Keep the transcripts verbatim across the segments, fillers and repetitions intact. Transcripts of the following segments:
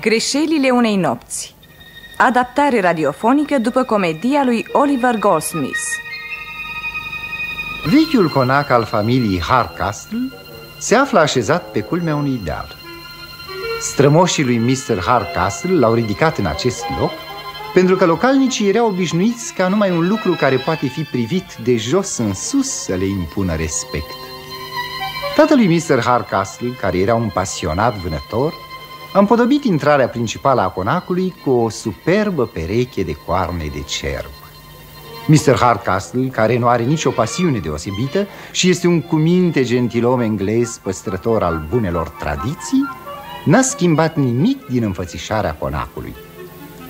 Greșelile unei nopți. Adaptare radiofonică după comedia lui Oliver Goldsmith. Vechiul conac al familiei Hardcastle se află așezat pe culmea unui deal. Strămoșii lui mister Hardcastle l-au ridicat în acest loc pentru că localnicii erau obișnuiți ca numai un lucru care poate fi privit de jos în sus să le impună respect. Tatălui mister Hardcastle, care era un pasionat vânător, a împodobit intrarea principală a conacului cu o superbă pereche de coarne de cerb. mister Hardcastle, care nu are nicio pasiune deosebită și este un cuminte gentilom englez păstrător al bunelor tradiții, n-a schimbat nimic din înfățișarea conacului.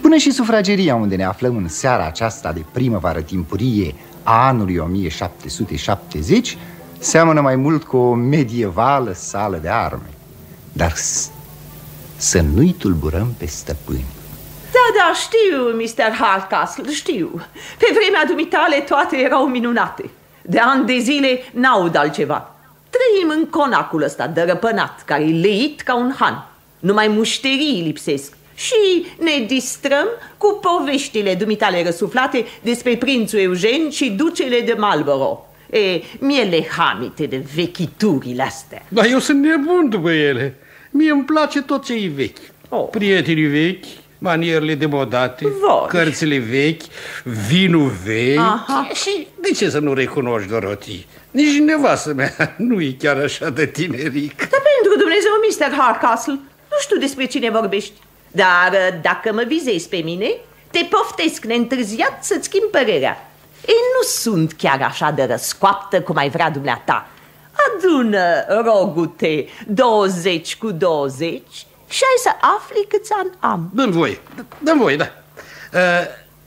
Până și sufrageria, unde ne aflăm în seara aceasta de primăvară timpurie a anului o mie șapte sute șaptezeci, seamănă mai mult cu o medievală sală de arme. Dar să nu-i tulburăm pe stăpâni. Da, da, știu, mister Hardcastle, știu. Pe vremea dumitale toate erau minunate. De ani de zile n-aud altceva. Trăim în conacul ăsta dărăpănat, care e leit ca un han. Numai mușterii lipsesc. Și ne distrăm cu poveștile dumitale răsuflate despre prințul Eugen și ducele de Marlborough. E, mie le hamite de vechiturile astea. Dar eu sunt nebun după ele. Mie îmi place tot ce e vechi. Oh. Prietenii vechi, manierele demodate, Voi. cărțile vechi, vinul vechi. Aha. Și de ce să nu recunoști, Dorotea? Nici nevastă mea nu e chiar așa de tineric. Dar pentru Dumnezeu, mister Hardcastle, nu știu despre cine vorbești. Dar dacă mă vizezi pe mine, te poftesc neîntârziat să-ți schimb părerea. Ei, nu sunt chiar așa de răscoaptă cum ai vrea dumneata. Adună, rogute, douăzeci cu douăzeci și ai să afli câți ani am. Dă-mi voie, dă-mi voie, da.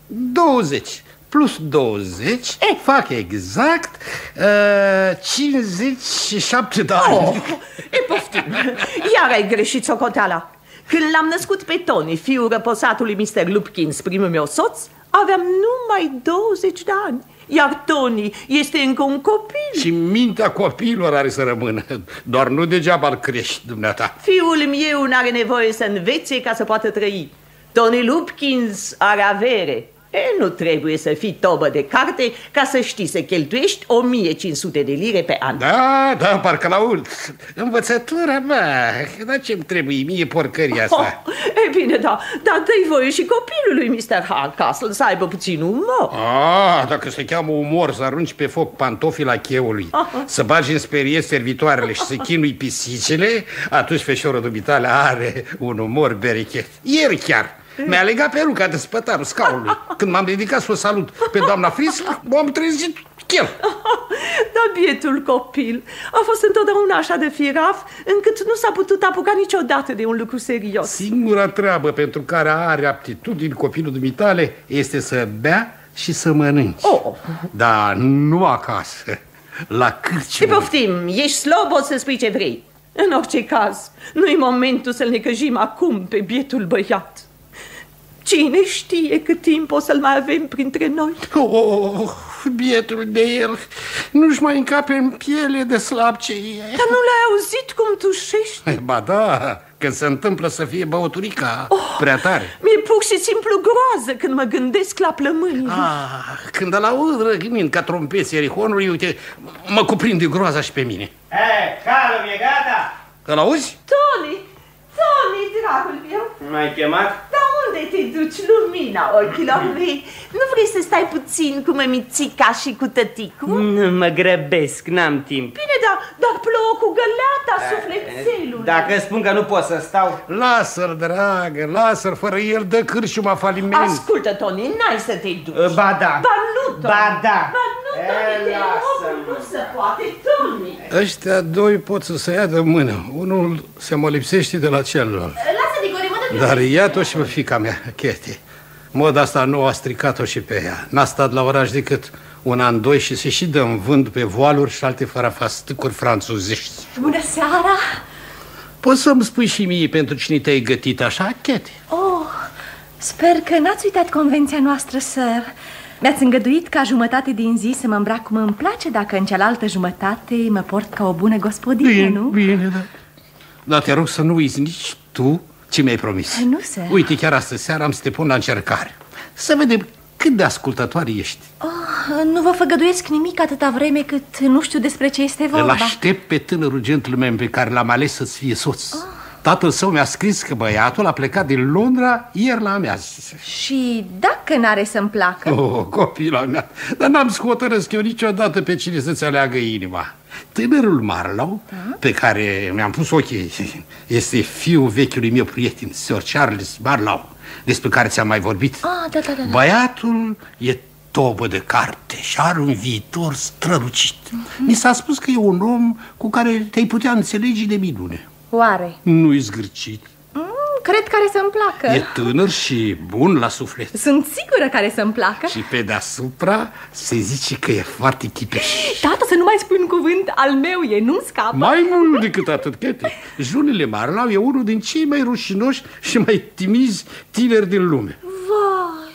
douăzeci plus douăzeci e. fac exact cincizeci și șapte de ani. Oh, e poftim, iar ai greșit socoteala. Când l-am născut pe Tony, fiul răposatului mister Lumpkins, primul meu soț, aveam numai douăzeci de ani. Iar Tony este încă un copil. Și mintea copiilor are să rămână. Doar nu degeaba îl crești, dumneata. Fiul meu n-are nevoie să învețe ca să poată trăi. Tony Lumpkins are avere. E, nu trebuie să fii tobă de carte ca să știi să cheltuiești o mie cinci sute de lire pe an. Da, da, parcă l-aud. Învățătura mea, dar ce-mi trebuie mie porcăria asta? Oh, e bine, da, dar dă-i voie și copilului mister Hardcastle să aibă puțin umor. Ah, dacă se cheamă umor să arunci pe foc pantofii la cheului, ah. să bagi în sperie servitoarele și să chinui pisicile, atunci feșorul dumitale are un umor berichet. Ieri chiar mi-a legat peruca de spătarul scaunului. Când m-am ridicat să o salut pe doamna Frisk, m-am trezit chel. Dar bietul copil a fost întotdeauna așa de firav, încât nu s-a putut apuca niciodată de un lucru serios. Singura treabă pentru care are aptitudini copilul dumitale este să bea și să mănânci. Oh. Dar nu acasă, la cârciumă. Te poftim, ești slobod să spui ce vrei. În orice caz, nu-i momentul să-l necăjim acum pe bietul băiat. Cine știe cât timp o să-l mai avem printre noi? Oh, bietul de el, nu-și mai încape în piele de slab ce e. Dar nu l-ai auzit cum tușește? Ba da, când se întâmplă să fie băuturica oh, prea tare. Mi-e pur și simplu groază când mă gândesc la plămâni. Ah, când îl aud răgnind ca trompeții erihonului, uite, mă cuprinde groaza și pe mine. Hei, calul e gata? Îl auzi? Tony, Tony, dragul meu. M-ai chemat? Da. Unde te duci, lumina ochilor mei? Nu vrei să stai puțin cu mămițica și cu tăticu? Nu, mă grăbesc, n-am timp. Bine, dar, dar plouă cu găleata, sufletelul. Dacă spun că nu pot să stau... Lasă-l, dragă, lasă-l, fără el dă cârciuma faliment. Ascultă, Tony, n-ai să te duci. Ba da. Ba nu, Tony. Ba da. Ba nu, Tony, te rog, nu se poate, Tony. Ăștia doi pot să se ia de mână. Unul se mă lipsește de la celălalt. Dar iată-o și pe fiica mea, Kate. Moda asta nu a stricat-o și pe ea. N-a stat la oraș decât un an, doi și se și dă în vânt pe voaluri și alte farafastăcuri franțuzești. Bună seara! Poți să-mi spui și mie pentru cine te-ai gătit așa, Kate? Oh, sper că n-ați uitat convenția noastră, sir. Mi-ați îngăduit ca jumătate din zi să mă îmbrac cum îmi place, dacă în cealaltă jumătate mă port ca o bună gospodină, nu? Bine, bine, da. Dar te rog să nu uiți nici tu ce mi-ai promis. Ai, nu se... Uite, chiar astă seară am să te pun la încercare. Să vedem cât de ascultătoare ești. Oh, nu vă făgăduiesc nimic atâta vreme cât nu știu despre ce este vorba. Îl aștept pe tânărul gentleman pe care l-am ales să-ți fie soț. Oh. Tatăl său mi-a scris că băiatul a plecat din Londra ieri la amiază. Și dacă n-are să-mi placă? Oh, copila mea, dar n-am să hotărăsc eu niciodată pe cine să-ți aleagă inima. Tânărul Marlow, da? Pe care mi-am pus ochii, este fiul vechiului meu prieten, Sir Charles Marlow, despre care ți-am mai vorbit. Ah, da, da, da, da. Băiatul e tobă de carte și are un viitor strălucit. Mm-hmm. Mi s-a spus că e un om cu care te-ai putea înțelege de minune. Oare? Nu-i zgârcit. Mm, cred care să-mi placă. E tânăr și bun la suflet. Sunt sigură care să-mi placă. Și pe deasupra se zice că e foarte chipeș. Tată, să nu mai spui un cuvânt al meu, e nu scapă. Mai mult decât atât, Kate, Junele Marlow e unul din cei mai rușinoși și mai timizi tineri din lume. Vai,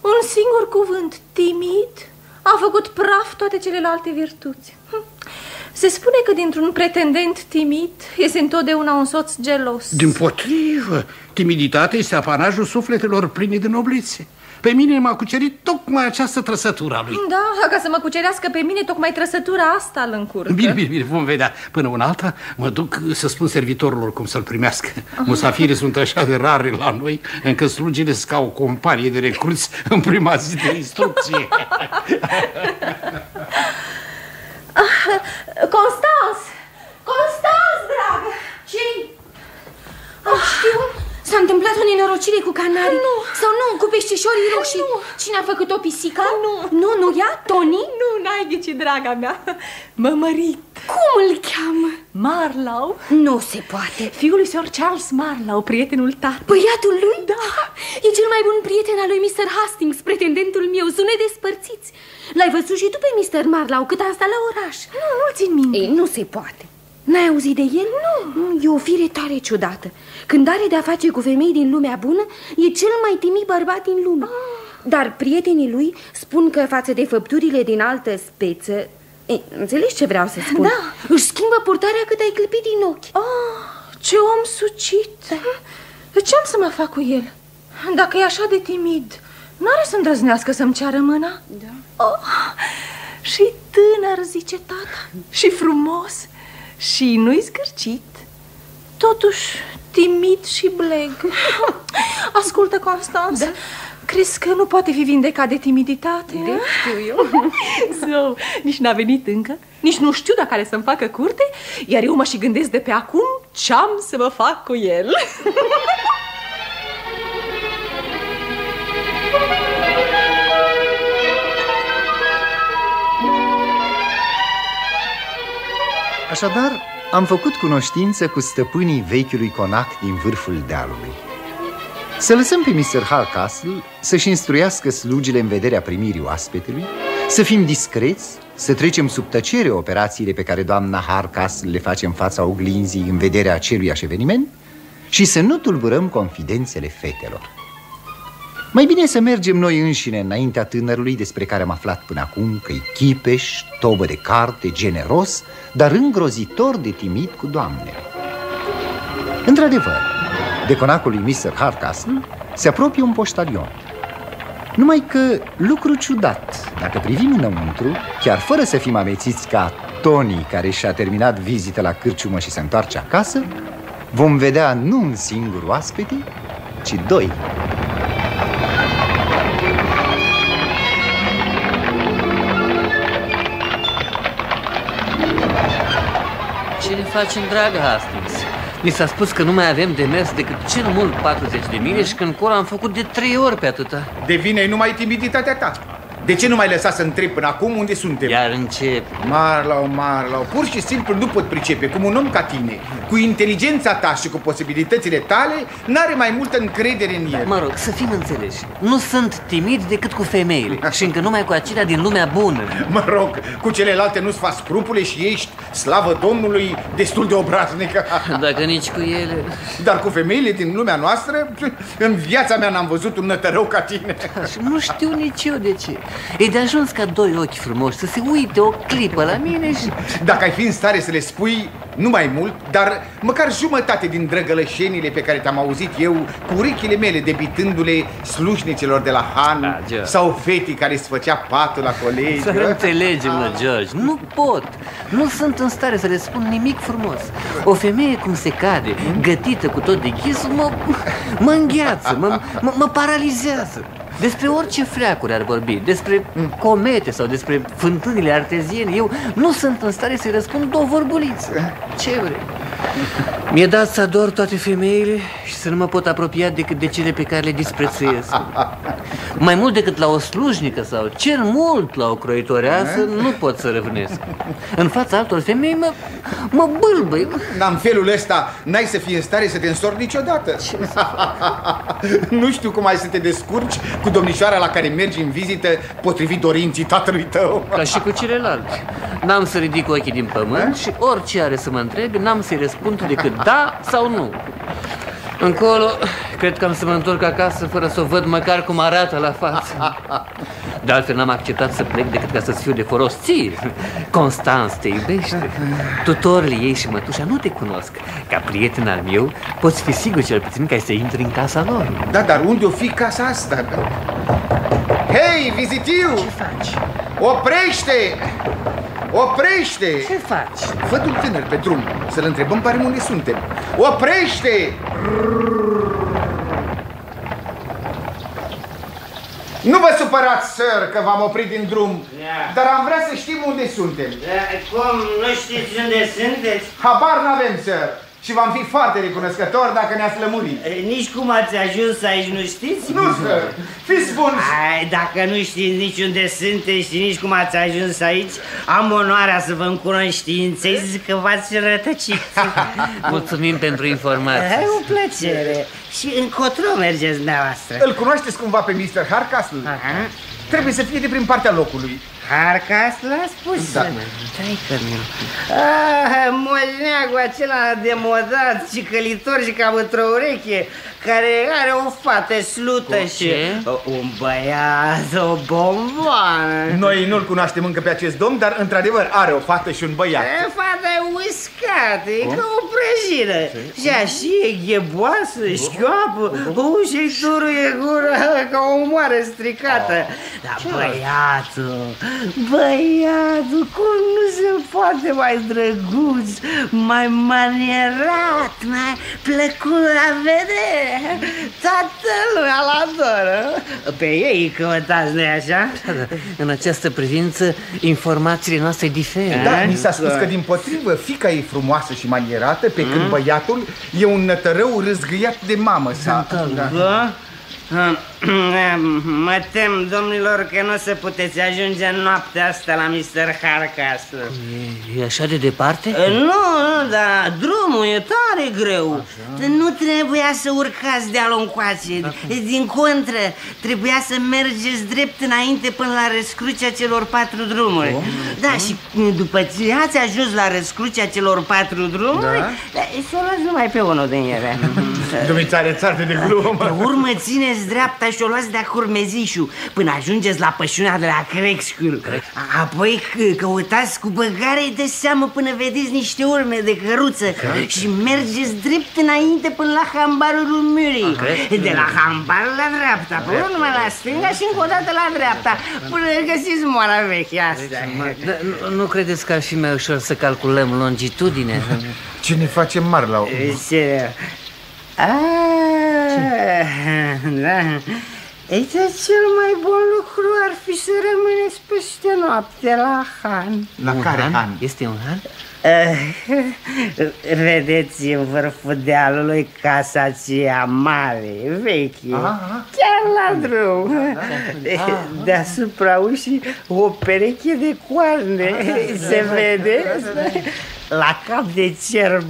un singur cuvânt, timid, a făcut praf toate celelalte virtuți. Se spune că dintr-un pretendent timid este întotdeauna un soț gelos. Dimpotrivă, timiditatea este apanajul sufletelor pline de noblețe. Pe mine m-a cucerit tocmai această trăsătură a lui. Da, ca să mă cucerească pe mine, tocmai trăsătura asta îl încurcă. Bine, bine, bine, vom vedea. Până una alta mă duc să spun servitorilor cum să-l primească. Musafirii sunt așa de rare la noi, încât slugile sunt ca o companie de recruți în prima zi de instrucție. Constance! Constance, dragă! Ce-i? Oh, știu, s-a întâmplat o nenorocire cu canarii. Nu. Sau nu, cu peștișorii roșii. Nu. Cine a făcut-o, pisica? Nu. Nu, nu, ea? Tony? Nu, n-ai ghicit, draga mea. Mămărit. Cum îl cheamă? Marlow? Nu se poate. Fiul lui Sir Charles Marlow, prietenul tatăl. Băiatul lui? Da. E cel mai bun prieten al lui mister Hastings, pretendentul meu. Sunt nedespărțiți. L-ai văzut și tu pe mister Marlow cât am stat la oraș. Nu, nu-l țin minte. Ei, nu se poate. N-ai auzit de el? Nu. E o fire tare ciudată. Când are de-a face cu femei din lumea bună, e cel mai timid bărbat din lume. Ah. Dar prietenii lui spun că față de făpturile din altă speță... Ei, înțelegi ce vreau să spun? Da. Își schimbă purtarea cât ai clipit din ochi. Ah, ce om sucit! Da. Ce am să mă fac cu el? Dacă e așa de timid, n-are să îndrăznească să-mi ceară mâna? Da. Oh, și tânăr, zice tata, și frumos... Și nu-i zgârcit, totuși timid și bleg. Ascultă, Constance, da? Crezi că nu poate fi vindecat de timiditate? De a? Știu eu. So, nici n-a venit încă, nici nu știu dacă are să-mi facă curte, iar eu mă și gândesc de pe acum ce-am să mă fac cu el. Așadar, am făcut cunoștință cu stăpânii vechiului conac din vârful dealului. Să lăsăm pe mister Hardcastle să-și instruiască slugile în vederea primirii oaspetelui, să fim discreți, să trecem sub tăcere operațiile pe care doamna Hardcastle le face în fața oglinzii în vederea aceluiași eveniment și să nu tulburăm confidențele fetelor. Mai bine să mergem noi înșine înaintea tânărului despre care am aflat până acum că-i chipeș, tobă de carte, generos, dar îngrozitor de timid cu doamnele. Într-adevăr, de conacul lui mister Hardcastle se apropie un poștalion. Numai că, lucru ciudat, dacă privim înăuntru, chiar fără să fim amețiți ca Tony care și-a terminat vizita la cârciumă și se întoarce acasă, vom vedea nu un singur oaspete, ci doi. Ce ne facem, dragă Hastings? Ni s-a spus că nu mai avem de mers decât cel mult patruzeci de mile și că în colo am făcut de trei ori pe atâta. De vină e numai timiditatea ta. De ce nu mai lăsa să întreb până acum unde suntem? Iar încep. Marlow, Marlow, pur și simplu nu pot pricepe cum un om ca tine, cu inteligența ta și cu posibilitățile tale, n-are mai multă încredere în el. Mă rog, să fim înțeleși. Nu sunt timid decât cu femeile și încă numai cu acelea din lumea bună. Mă rog, cu celelalte nu-ți faci scrupule și ești, slavă Domnului, destul de obraznică. Dacă nici cu ele. Dar cu femeile din lumea noastră, în viața mea n-am văzut un nătărău ca tine. Și nu știu nici eu de ce. E de ajuns ca doi ochi frumoși să se uite o clipă la mine și... Dacă ai fi în stare să le spui Nu mai mult, dar măcar jumătate din drăgălășenile pe care te-am auzit eu cu urechile mele debitându-le slușniților de la Han, da, sau fetii care îți făcea patul la colegi. Să nu înțelegem, mă, George, nu pot, nu sunt în stare să le spun nimic frumos. O femeie cum se cade, gătită cu tot de ghisul, mă, mă îngheață, mă, mă, mă paralizează. Despre orice fleacuri ar vorbi, despre comete sau despre fântânile arteziene, eu nu sunt în stare să-i răspund două vorbulițe. Ce vrei? Mi-e dat să ador toate femeile și să nu mă pot apropia decât de cele pe care le disprețuiesc. Mai mult decât la o slujnică sau cer mult la o croitoreasă, nu pot să răvnesc. În fața altor femei mă, mă bâlbăi. În felul ăsta n-ai să fii în stare să te însori niciodată. Ce să fac? Nu știu cum ai să te descurci cu domnișoara la care mergi în vizită potrivit dorinții tatălui tău. Ca și cu celelalte. N-am să ridic ochii din pământ și orice are să mă întreb, n-am să-i răspund decât da sau nu. Încolo, cred că am să mă întorc acasă fără să o văd măcar cum arată la față. De altfel n-am acceptat să plec decât ca să-ți fiu de folos ție. Constance te iubește. Tutorile ei și mătușa nu te cunosc. Ca prieten al meu, poți fi sigur cel puțin că ai să intri în casa lor. Da, dar unde o fi casa asta? Hei, vizitiu! Ce faci? Oprește! Oprește! Ce faci? Văd un tânăr pe drum. Să-l întrebăm pare unde suntem. Oprește! Nu vă supărați, sir, că v-am oprit din drum, da, dar am vrea să știm unde suntem. Da, cum? Nu știți unde sunteți? Habar n-avem, sir. Și v-am fi foarte recunoscător dacă ne-ați lămurit. E, nici cum ați ajuns aici nu știți? Nu, sir. Fiți buni. Ai, dacă nu știți nici unde sunteți și nici cum ați ajuns aici, am onoarea să vă încunoștințez că v-ați rătăcit. Mulțumim pentru informație. E o plăcere. Și încotro mergeți dumneavoastră. Îl cunoașteți cumva pe mister Hardcastle? Aha. Trebuie să fie de prin partea locului. Hardcastle l-a spus? Da. Ah, molneagul acela demodat și călitor și cam într-o ureche, care are o fată slută cu și o, un băiat, o bomboană. Noi nu-l cunoaștem încă pe acest domn, dar într-adevăr are o fată și un băiat. E, fata e uscată, e ca o prăjină. Și așa e gheboasă, șchioapă, ușa-i turuie gura ca o moară stricată. Oh. Dar băiatul... Băiatul, cum nu se poate mai drăguț, mai manierat, mai plăcut la vedere. Toată lumea l-adoră. Pe ei căutați, noi așa? Da, da. În această privință, informațiile noastre diferă. Da, mi s-a spus că, din potrivă, fiica e frumoasă și manierată, pe mm? când băiatul e un nătărău râzgâiat de mamă sa. Mă tem, domnilor, că nu o să puteți ajunge în noaptea asta la mister Hardcastle. E, e așa de departe? Nu, nu, dar drumul e tare greu. Așa. Nu trebuia să urcați de-a-l încoace. Din contră, trebuia să mergeți drept înainte până la răscrucea celor patru drumuri. Bun. Da, bun. Și după ce ați ajuns la răscrucea celor patru drumuri, da, să luați numai pe unul din ele. Dumițare, țarte de glumă. Pe urmă țineți dreapta și o luați de-a curmezișul până ajungeți la pășunea de la Crexcul. Apoi căutați cu băgare de seamă până vedeți niște urme de căruță și mergeți drept înainte până la hambarul Murii. De la hambar la dreapta, până numai la stânga și încă o dată la dreapta, până găsiți moara veche asta. Nu credeți că ar fi mai ușor să calculăm longitudinea? Ce ne facem mari la urmă? Ah, da. Aici cel mai bun lucru ar fi să rămâneți peste noapte la Han. La un care Han? Han? Este un Han? Vedeți în vârful dealului casa aceea mare, veche, aha, chiar la drum. Deasupra ușii o pereche de coarne, se vede la cap de cerb.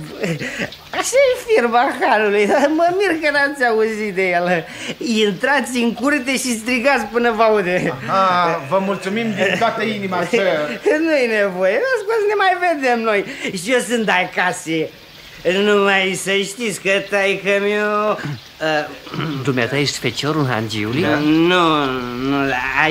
Așa-i firma Hanului, dar mă mir că n-ați auzit de el. Intrați în curte și strigați până vă aude. Aha, vă mulțumim din toată inima, sir. Nu-i nevoie, las că ne mai vedem noi. Și eu sunt de acasă. Numai să știți că taică-miu Dumneata ești feciorul Hangiului? Da. Nu, nu,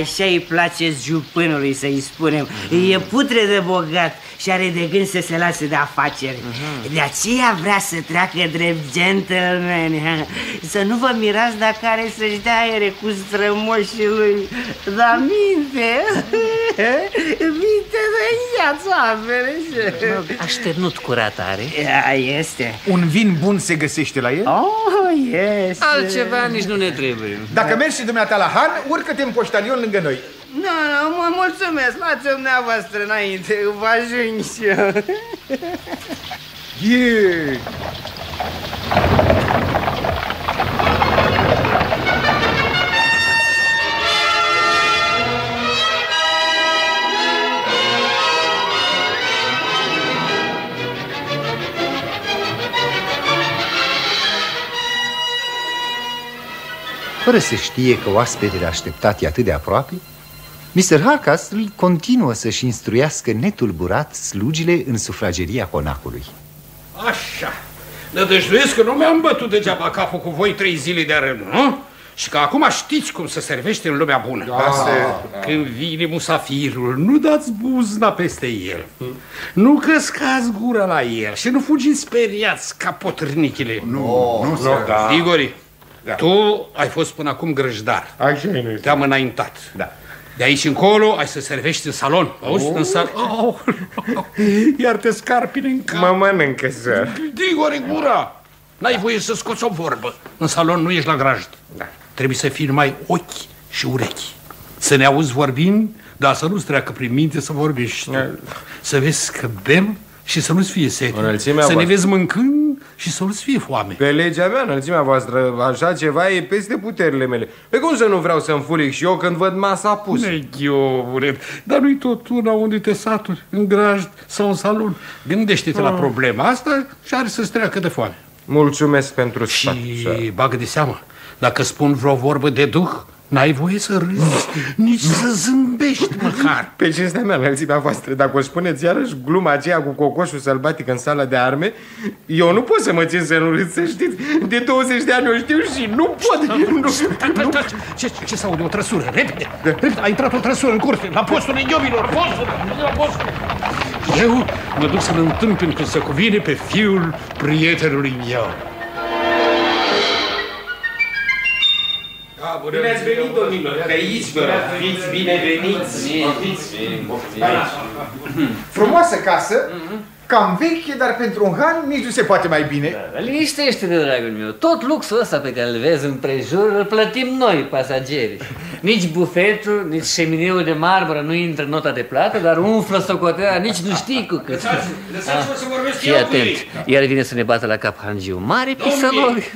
așa îi place jupânului, să-i spunem. Mm. E putre de bogat și are de gând să se lase de afaceri. Mm. De aceea vrea să treacă drept gentleman. Să nu vă mirați dacă are să-și dea aere cu strămoșii lui. Dar minte, minte de viața mea. Așternut curat are. Este. Un vin bun se găsește la el? Oh, yes. Altceva nici nu ne trebuie. Dacă mergi și dumneata la Han, urcă-te în poștalion lângă noi. Nu, nu, mă mulțumesc. Lați-o dumneavoastră înainte. Vă ajung și eu. Yeah. Fără să știe că oaspetele așteptat e atât de aproape, mister Hardcastle continuă să-și instruiască netulburat slugile în sufrageria conacului. Așa, nădăjduiesc că nu mi-am bătut degeaba capul cu voi trei zile de-a rândul, nu? Și că acum știți cum se servește în lumea bună. Da, da. Când vine musafirul, nu dați buzna peste el. Hmm. Nu căscați gura la el și nu fugiți speriați ca potrnichile. Nu, no, nu, no, da. Diggory. Da. Tu ai fost până acum grăjdar. Te-am înaintat. Da. De aici încolo ai să servești în salon. Auzi? Oh. În salon. Oh. Iar te scarpine în cap. Mă mănâncă, sir. Diggory, gura! N-ai voie să scoți o vorbă. În salon nu ești la grajd. Da. Trebuie să fii numai ochi și urechi. Să ne auzi vorbind, dar să nu-ți treacă prin minte să vorbești. Da. Să vezi că bem și să nu-ți fie sete. Să voastră. Ne vezi mâncând și să nu-ți fie foame. Pe legea mea, înălțimea voastră, așa ceva e peste puterile mele. Pe cum să nu vreau să-mi furic și eu când văd masa pusă? Neghiovule, dar nu-i tot una unde te saturi, în grajd sau în salon. Gândește-te ah. la problema asta și are să-ți treacă de foame. Mulțumesc pentru sfat. Și bagă de seamă, dacă spun vreo vorbă de duh, n-ai voie să râzi, nici să zâmbești măcar. Pe cinstea mea, înălțimea voastră, dacă o spuneți iarăși gluma aceea cu cocoșul sălbatic în sala de arme, eu nu pot să mă țin să nu râd, să știți. De douăzeci de ani eu știu și nu pot. Ce s-aude? O trăsură, repede. A intrat o trăsură în curte, la postul negiovilor. Eu mă duc să-l întâmpin când se cuvine pe fiul prietenului meu. Bine ați venit, domnilor! Pe aici, vă rog! Fiți bineveniți! Frumoasă casă, cam veche, dar pentru un han nici nu se poate mai bine. Liniștește-te, dragul meu! Tot luxul ăsta pe care îl vezi împrejur îl plătim noi, pasagerii. Nici bufetul, nici șemineul de marmură nu intră în nota de plată, dar umflă socoteala, nici nu știi cu cât. Lăsați-mă să vorbesc eu cu ei! Iar vine să ne bată la cap Hangiu. Mare pisălori!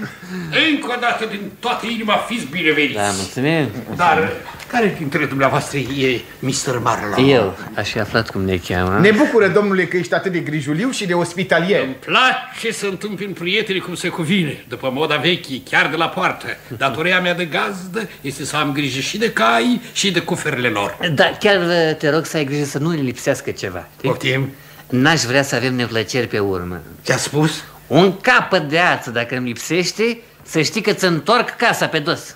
Încă o dată, din toată inima, fiți bineveniți! Da, mulțumim! Dar care dintre dumneavoastră e mister Marlow? Eu aș fi aflat cum ne cheamă. Ne bucură, domnule, că ești atât de grijuliu și de ospitalier. Îmi place să întâmpin prietenii cum se cuvine, după moda veche, chiar de la poartă. Datoria mea de gazdă este să am grijă și de cai și de cuferele lor. Da, chiar te rog să ai grijă să nu îi lipsească ceva. Poftim. N-aș vrea să avem neplăceri pe urmă. Ce-a spus? Un capăt de ață, dacă îmi lipsește, să știi că ți-ntorc casa pe dos.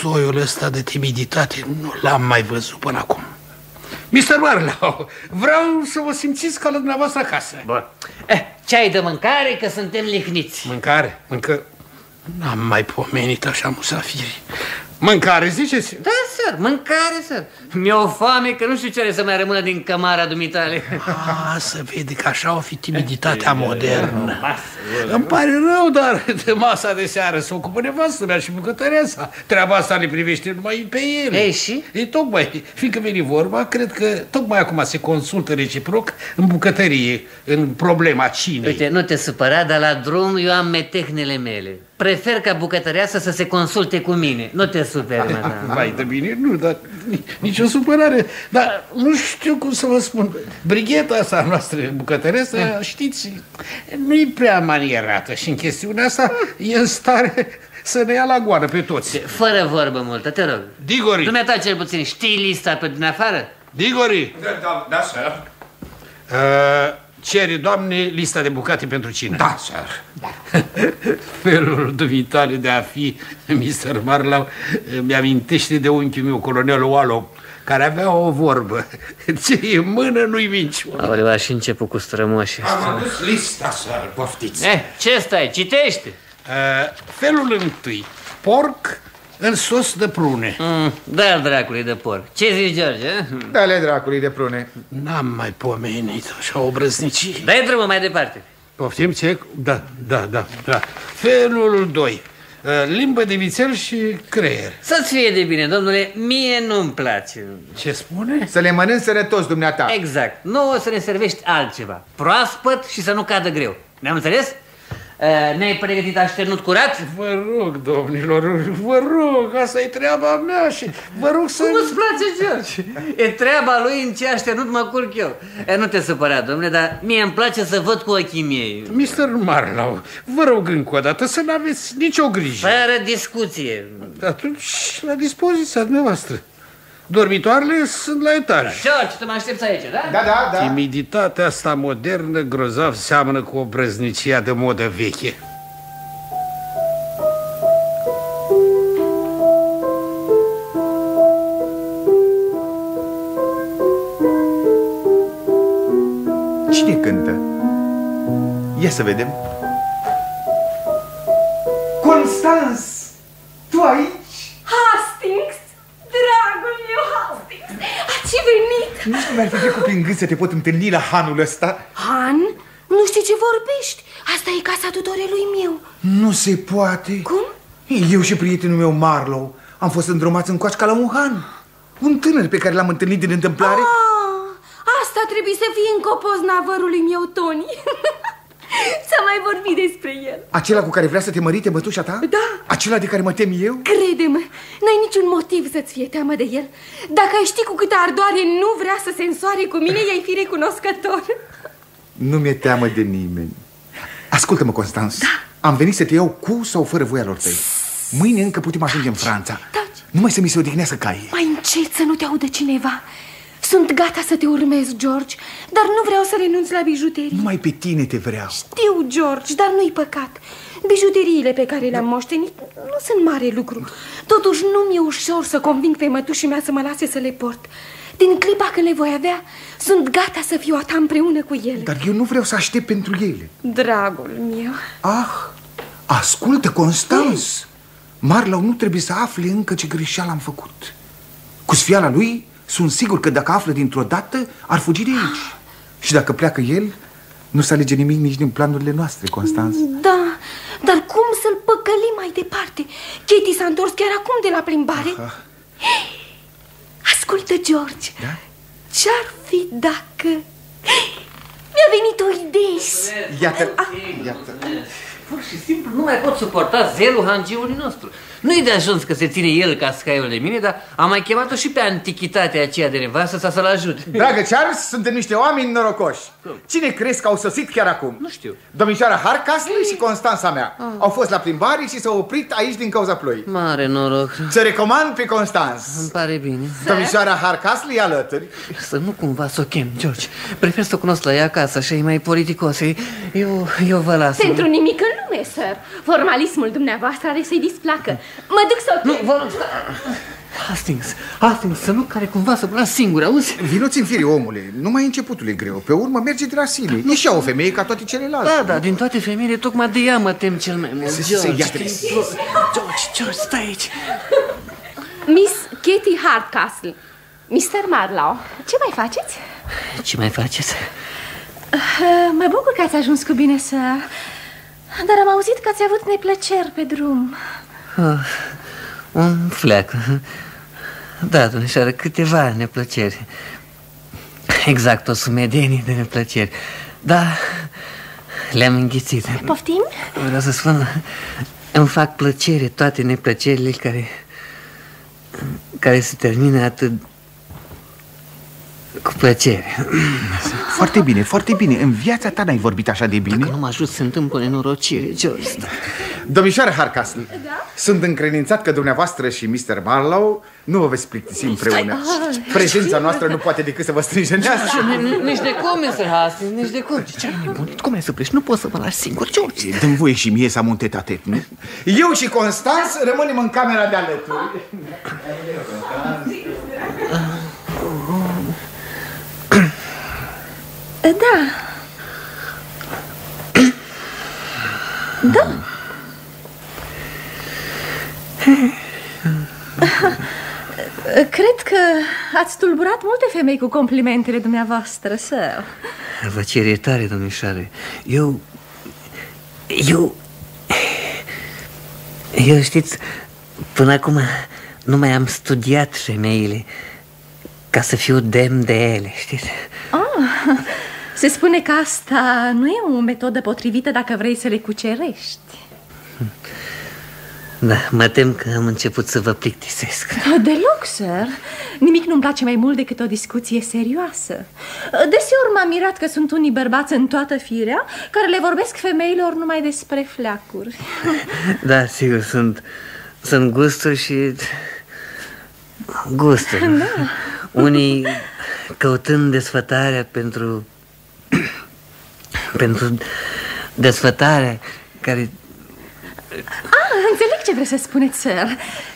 Soiul ăsta de timiditate nu l-am mai văzut până acum. mister Marlow, vreau să vă simțiți ca la dumneavoastră acasă. Bun. Eh, ce ai de mâncare, că suntem lihniți. Mâncare? Mâncă... N-am mai pomenit așa musafiri. Mâncare, ziceți? Da, sir, mâncare, sir. Mi-o foame că nu știu ce are să mai rămână din cămara dumitale. A, să vede că așa o fi timiditatea modernă. Îmi pare rău, dar de masa de seară se ocupă nevastă mea și bucătărea sa. Treaba asta le privește numai pe ele. Ei, și? Ei, tocmai, fiindcă veni vorba, cred că tocmai acum se consultă reciproc în bucătărie, în problema cinei. Uite, nu te supăra, dar la drum eu am metehnele mele. Prefer ca bucătăreasa să se consulte cu mine. Nu te superi, mă. Vai de bine, nu, dar nicio supărare. Dar nu știu cum să vă spun. Brigheta asta noastră, bucătăreasă, știți, nu-i prea manierată și în chestiunea asta e în stare să ne ia la goană pe toți. Fără vorbă multă, te rog. Diggory! Dumneata cel puțin știi lista pe din afară? Diggory! Da, da, da, sir. ceri, doamne, lista de bucate pentru cină. Da, sir. Da. Felul dumitale de a fi, mister Marlow, mi-amintește de unchiul meu, colonelul Wallow, care avea o vorbă. Ce e mână, nu-i minciună. Aoleu, aș început cu strămoșii. Am adus lista, sir, poftiți. Eh, ce stai? Citește. Uh, felul întâi, porc în sos de prune. Mm, da-l dracului de porc. Ce zici, George? Da-le dracului de prune. N-am mai pomenit așa obrăznicie. Dai drumul mai departe. Poftim ce? Da, da, da, da. Felul doi. Limbă de vițel și creier. Să-ți fie de bine, domnule, mie nu-mi place. Ce spune? Să le mănânci sănătos, dumneata. Exact. Nu o să ne servești altceva. Proaspăt și să nu cadă greu. Ne-am înțeles? Ne-ai pregătit așternut curat? Vă rog, domnilor, vă rog, asta e treaba mea și vă rog să... Cum îți place, George? E treaba lui în ce așternut mă curc eu. Nu te supăra, domnule, dar mie îmi place să văd cu ochii mei. mister Marlow, vă rog încă o dată să n-aveți nicio grijă. Fără discuție. Atunci, la dispoziția dumneavoastră. Dormitoarele sunt la etaj. George, tu mă aștepți aici, da? Da, da, da. Timiditatea asta modernă grozav seamănă cu obrăznicia de modă veche. Cine cântă? Ia să vedem. Constance, tu aici? Hastings! Dragul meu, Hastings, ați venit! Nici nu mi-ar fi trecut prin gând să te pot întâlni la hanul ăsta. Han? Nu știi ce vorbești? Asta e casa tutorelui meu. Nu se poate. Cum? Eu și prietenul meu, Marlow, am fost îndrumați în coașca la un han. Un tânăr pe care l-am întâlnit din întâmplare. Ah, asta trebuie să fie în copoz navărului meu, Tony. S-a mai vorbit despre el. Acela cu care vrea să te mărite mătușa ta? Da. Acela de care mă tem eu? Crede-mă, n-ai niciun motiv să-ți fie teamă de el. Dacă ai ști cu câtă ardoare nu vrea să se însoare cu mine, i-ai fi recunoscător. Nu mi-e teamă de nimeni. Ascultă-mă, Constance. Da. Am venit să te iau cu sau fără voia lor tăi. Mâine încă putem ajunge în Franța. Taci. Numai să mi se odihnească caii. Mai încet să nu te audă cineva. Sunt gata să te urmez, George, dar nu vreau să renunț la bijuterii. Numai pe tine te vreau. Știu, George, dar nu-i păcat. Bijuteriile pe care le-am moștenit nu sunt mare lucru. Totuși nu mi-e ușor să conving pe mătușii mea să mă lase să le port. Din clipa când le voi avea, sunt gata să fiu a ta împreună cu ele. Dar eu nu vreau să aștept pentru ele. Dragul meu. Ah, ascultă, Constance. Marlow nu trebuie să afle încă ce greșeală am făcut. Cu sfiala lui... Sunt sigur că dacă află dintr-o dată, ar fugi de aici. Și dacă pleacă el, nu se alege nimic nici din planurile noastre, Constance. Da, dar cum să-l păcălim mai departe? Katie s-a întors chiar acum de la plimbare. Aha. Ascultă, George, da? Ce-ar fi dacă... Mi-a venit o idee. Iată, iată. Pur și simplu nu mai pot suporta zelul hangiului nostru. Nu-i de ajuns că se ține el ca scaiul de mine, dar am mai chemat-o și pe antichitatea aceea de nevastă să-l ajut. Dragă Charles, suntem niște oameni norocoși. Cine crezi că au sosit chiar acum? Nu știu. Domnișoara Hardcastle și Constanța mea ah. au fost la plimbare și s-au oprit aici din cauza ploii. Mare noroc. Să recomand pe Constanța. Îmi pare bine. Domnișoara Hardcastle e alături. Să nu cumva să o chem, George. Prefer să o cunosc la ea acasă, așa e mai politicos. Eu, eu vă las. Pentru nimic în lume, sir. Formalismul dumneavoastră are să-i displacă. Mă duc să o chem. Hastings, Hastings, să nu care cumva să pune singur, auzi? Vino-ți în fire, omule, numai începutul e greu, pe urmă merge de la sine. E și o femeie ca toate celelalte. Da, da, din toate femeile, tocmai de ea mă tem cel mai mult. George, George, stai aici. Miss Katie Hardcastle, mister Marlow, ce mai faceți? Ce mai faceți? Mă bucur că ați ajuns cu bine să... Dar am auzit că ați avut neplăceri pe drum. Un fleac. Da, domnișoară, câteva neplăceri. Exact, o sumedenie de neplăceri. Da, le-am înghițit. Poftim? Vreau să spun, îmi fac plăcere toate neplăcerile care, care se termină atât Cu plăcere. Foarte bine, foarte bine. În viața ta n-ai vorbit așa de bine. Dacă nu mă ajut, se întâmplă nenorocire. Domnișoară Hardcastle, da? Sunt încredințat că dumneavoastră și mister Marlow nu vă veți plictisi împreună. Prezența noastră nu poate decât să vă strânjenească. Nici de cum, mister Hastings, nici de cum. Ce ai nebunit? Cum ai să pleci? Nu poți să mă lași singur, George. Dă-mi voie și mie să am un tet-a-tet, nu? Eu și Constance rămânem în camera de alături. Da. Da. Cred că ați tulburat multe femei cu complimentele dumneavoastră, sir. Vă cer iertare, domnișoare. Eu... Eu... Eu știți, până acum nu mai am studiat femeile ca să fiu demn de ele, știți? Ah... Se spune că asta nu e o metodă potrivită dacă vrei să le cucerești. Da, mă tem că am început să vă plictisesc. Deloc, sir. Nimic nu-mi place mai mult decât o discuție serioasă. Deseori m-am mirat că sunt unii bărbați în toată firea care le vorbesc femeilor numai despre fleacuri. Da, sigur, sunt, sunt gusturi și... gusturi. Da. Unii căutând desfătarea pentru... pentru desfătare care... Ah, înțeleg ce vreți să spuneți, sir.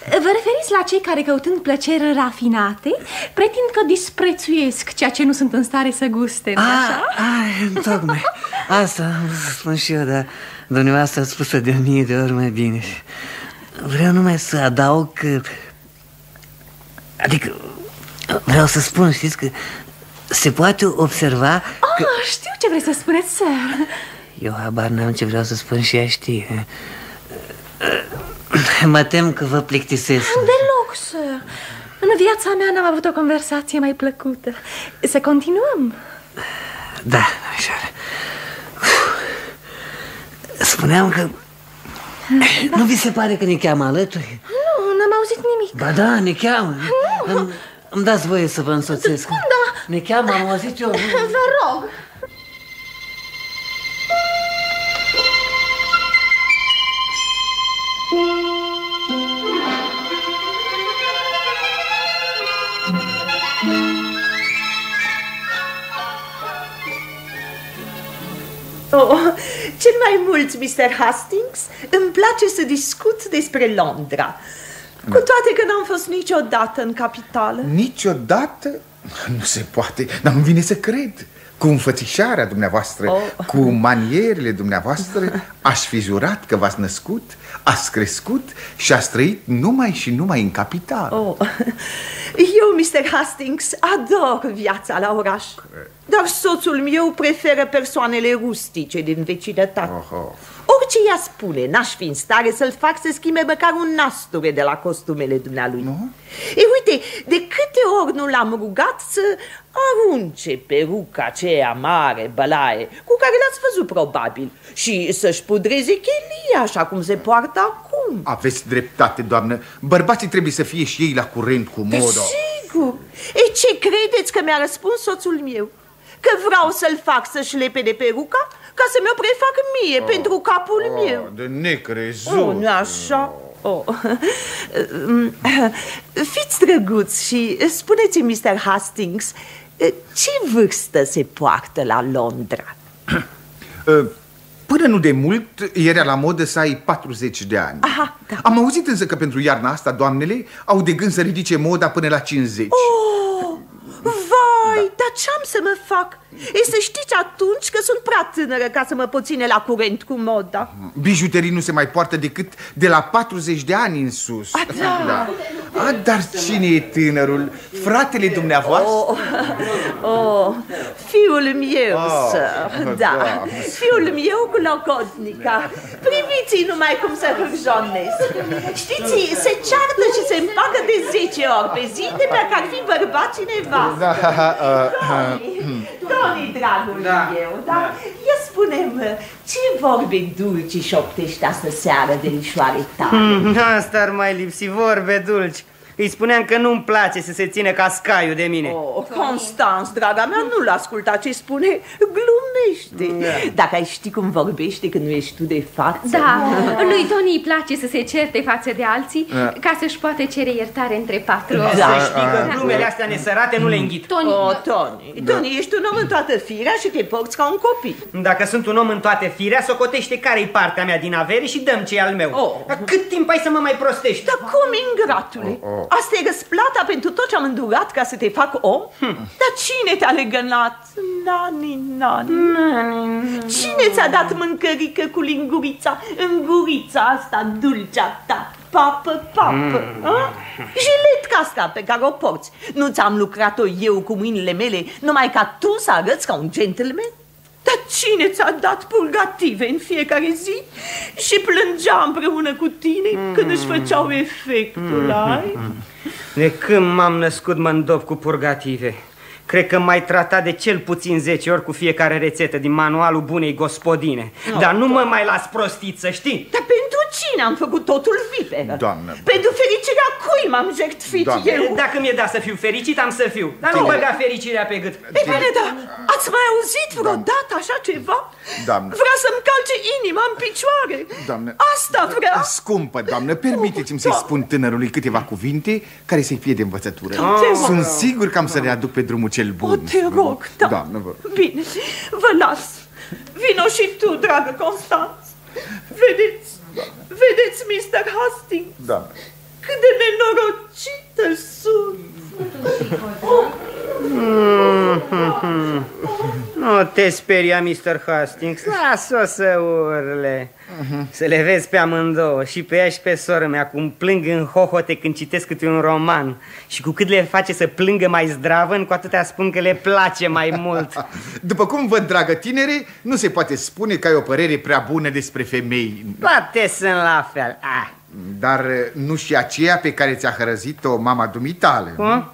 Vă referiți la cei care, căutând plăceri rafinate, pretind că disprețuiesc ceea ce nu sunt în stare să guste, nu-i așa? Ah, tocmai. Asta spun și eu, dar dumneavoastră a spus-o de o mie de ori mai bine. Vreau numai să adaug că... Adică, vreau să spun, știți, că se poate observa că... Ah, știu ce vrei să spuneți, sir. Eu habar n-am ce vreau să spun și ea știe. Mă tem că vă plictisesc. Deloc, sir. În viața mea n-am avut o conversație mai plăcută. Să continuăm? Da, așa. Spuneam că... Da. Nu vi se pare că ne cheamă alături? Nu, n-am auzit nimic. Ba da, ne cheamă. Nu. Îmi, îmi dați voie să vă însoțesc. Cum da? Ne cheamă, am auzit eu. Vă rog. Oh, cel mai mult, mister Hastings, îmi place să discut despre Londra. Cu toate că n-am fost niciodată în capitală. Niciodată? Nu se poate, dar îmi vine să cred. Cu înfățișarea dumneavoastră, oh. cu manierile dumneavoastră, aș fi jurat că v-ați născut, ați crescut și ați trăit numai și numai în capitală. Oh. Eu, mister Hastings, ador viața la oraș, dar soțul meu preferă persoanele rustice din vecinătate. Oh, oh. Orice ea spune, n-aș fi în stare să-l fac să schimbe măcar un nasture de la costumele dumnealui. No? E, uite, de câte ori nu l-am rugat să arunce peruca aceea mare, bălaie, cu care l-ați văzut probabil, și să-și pudreze chelia așa cum se poartă acum. Aveți dreptate, doamnă. Bărbații trebuie să fie și ei la curent cu moda. Sigur. E, ce credeți că mi-a răspuns soțul meu? Că vreau să-l fac să-și lepede peruca ca să mi-o prefac mie, oh, pentru capul oh, meu. De necrezut. Oh, nu așa? Oh. Fiți drăguți și spuneți-mi, mister Hastings, ce vârstă se poartă la Londra? Până nu de mult era la modă să ai patruzeci de ani. Aha, da. Am auzit însă că pentru iarna asta doamnele au de gând să ridice moda până la cincizeci. Oh, vai, da. Dar ce-am să mă fac? E, să știți atunci că sunt prea tânără ca să mă pot ține la curent cu moda. Bijuterii nu se mai poartă decât de la patruzeci de ani în sus. A, da. Da. A, dar cine e tânărul? Fratele dumneavoastră? Oh, oh, fiul meu, oh, sir. Da. Da. Fiul meu cu logodnica. Priviți-i numai cum se rugjonesc. Știți, se ceartă și se împacă de zece ori pe zi de pe care ar fi bărbat cineva. Da. Tony, dragul da. meu, da? da. Ia spune-mi, ce vorbe dulci șoptești astă seară de nișoare tale? Hmm, asta ar mai lipsi, vorbe dulci. Îi spuneam că nu-mi place să se ține cascaiul de mine. Oh, Constance, draga mea, nu-l asculta ce spune, glumește. Da. Dacă ai ști cum vorbește când nu ești tu de față. Da, da. Lui Tony îi place să se certe față de alții, da, ca să-și poate cere iertare între patru. Da, da. Să știi că glumele astea nesărate nu le înghit. Tony, oh, Tony. Da. Tony, ești un om în toată firea și te porți ca un copil. Dacă sunt un om în toată firea, socotește care-i partea mea din avere și dăm ce-i al meu. Oh. Dar cât timp ai să mă mai prostești? Dar cum, ingratule? Oh, oh. Asta e răsplata pentru tot ce am îndurat ca să te fac om? Hm. Dar cine te-a legănat? Nani, nani, nani. Cine ți-a dat mâncărică cu lingurița în gurița asta dulcea ta? Papă, papă, mm. Jiletca asta pe care o porți, nu ți-am lucrat-o eu cu mâinile mele numai ca tu să arăți ca un gentleman? Dar cine ți-a dat purgative în fiecare zi și plângea împreună cu tine mm. când își făceau efectul, mm. ai? De când m-am născut mă îndop cu purgative. Cred că m-ai tratat de cel puțin zece ori cu fiecare rețetă din manualul bunei gospodine. No, dar nu mă mai las prostit, să știi. Dar pentru cine am făcut totul viperă? Doamnă. Pentru fericirea cui m-am jertfit eu? Dacă mi-e dat să fiu fericit, am să fiu. Dar nu băga fericirea pe gât. Ei bine, dar ați mai auzit vreodată așa ceva? Doamnă. Vrea să-mi calce inima în picioare. Doamnă. Asta vrea. Scumpă, doamnă, permiteți-mi să-i spun tânărului câteva cuvinte care să-i fie de învățătură. Sunt sigur că am să le aduc pe drumul cel. O, te rog, da. Doamne, vă... Bine, vă las. Vino și tu, dragă Constanț. Vedeți, Doamne. Vedeți, mister Hastings, Doamne, cât de nenorocită sunt. Nu te speria, mister Hastings. Las-o să urle. Să le vezi pe amândouă, și pe ea și pe sora mea, cum plâng în hohote când citesc câte un roman. Și cu cât le face să plângă mai zdravăn, cu atâtea spun că le place mai mult. După cum văd, dragă tinere, nu se poate spune că ai o părere prea bună despre femei. Poate sunt la fel, ah. Dar nu și aceea pe care ți-a hărăzit-o mama dumitale. Cum?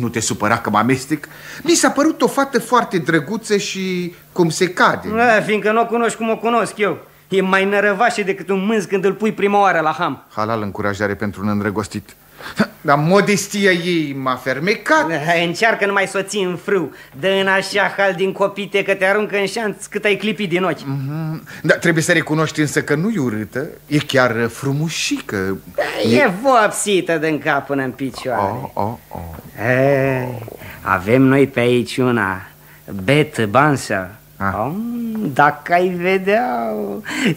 Nu te supăra că mă amestec. Mi s-a părut o fată foarte drăguță și cum se cade. A, fiindcă nu o cunoști cum o cunosc eu. E mai nărăvașe decât un mânz când îl pui prima oară la ham. Halal încurajare pentru un îndrăgostit. Dar modestia ei m-a fermecat. Încearcă numai să o ții în frâu. Dă în așa hal din copite că te aruncă în șanț cât ai clipit din ochi. Mm-hmm. Dar trebuie să recunoști însă că nu-i urâtă. E chiar frumușică. E, e vopsită din cap până în picioare. Oh, oh, oh. E, avem noi pe aici una, Bet Bansa. Ah. Dacă ai vedea,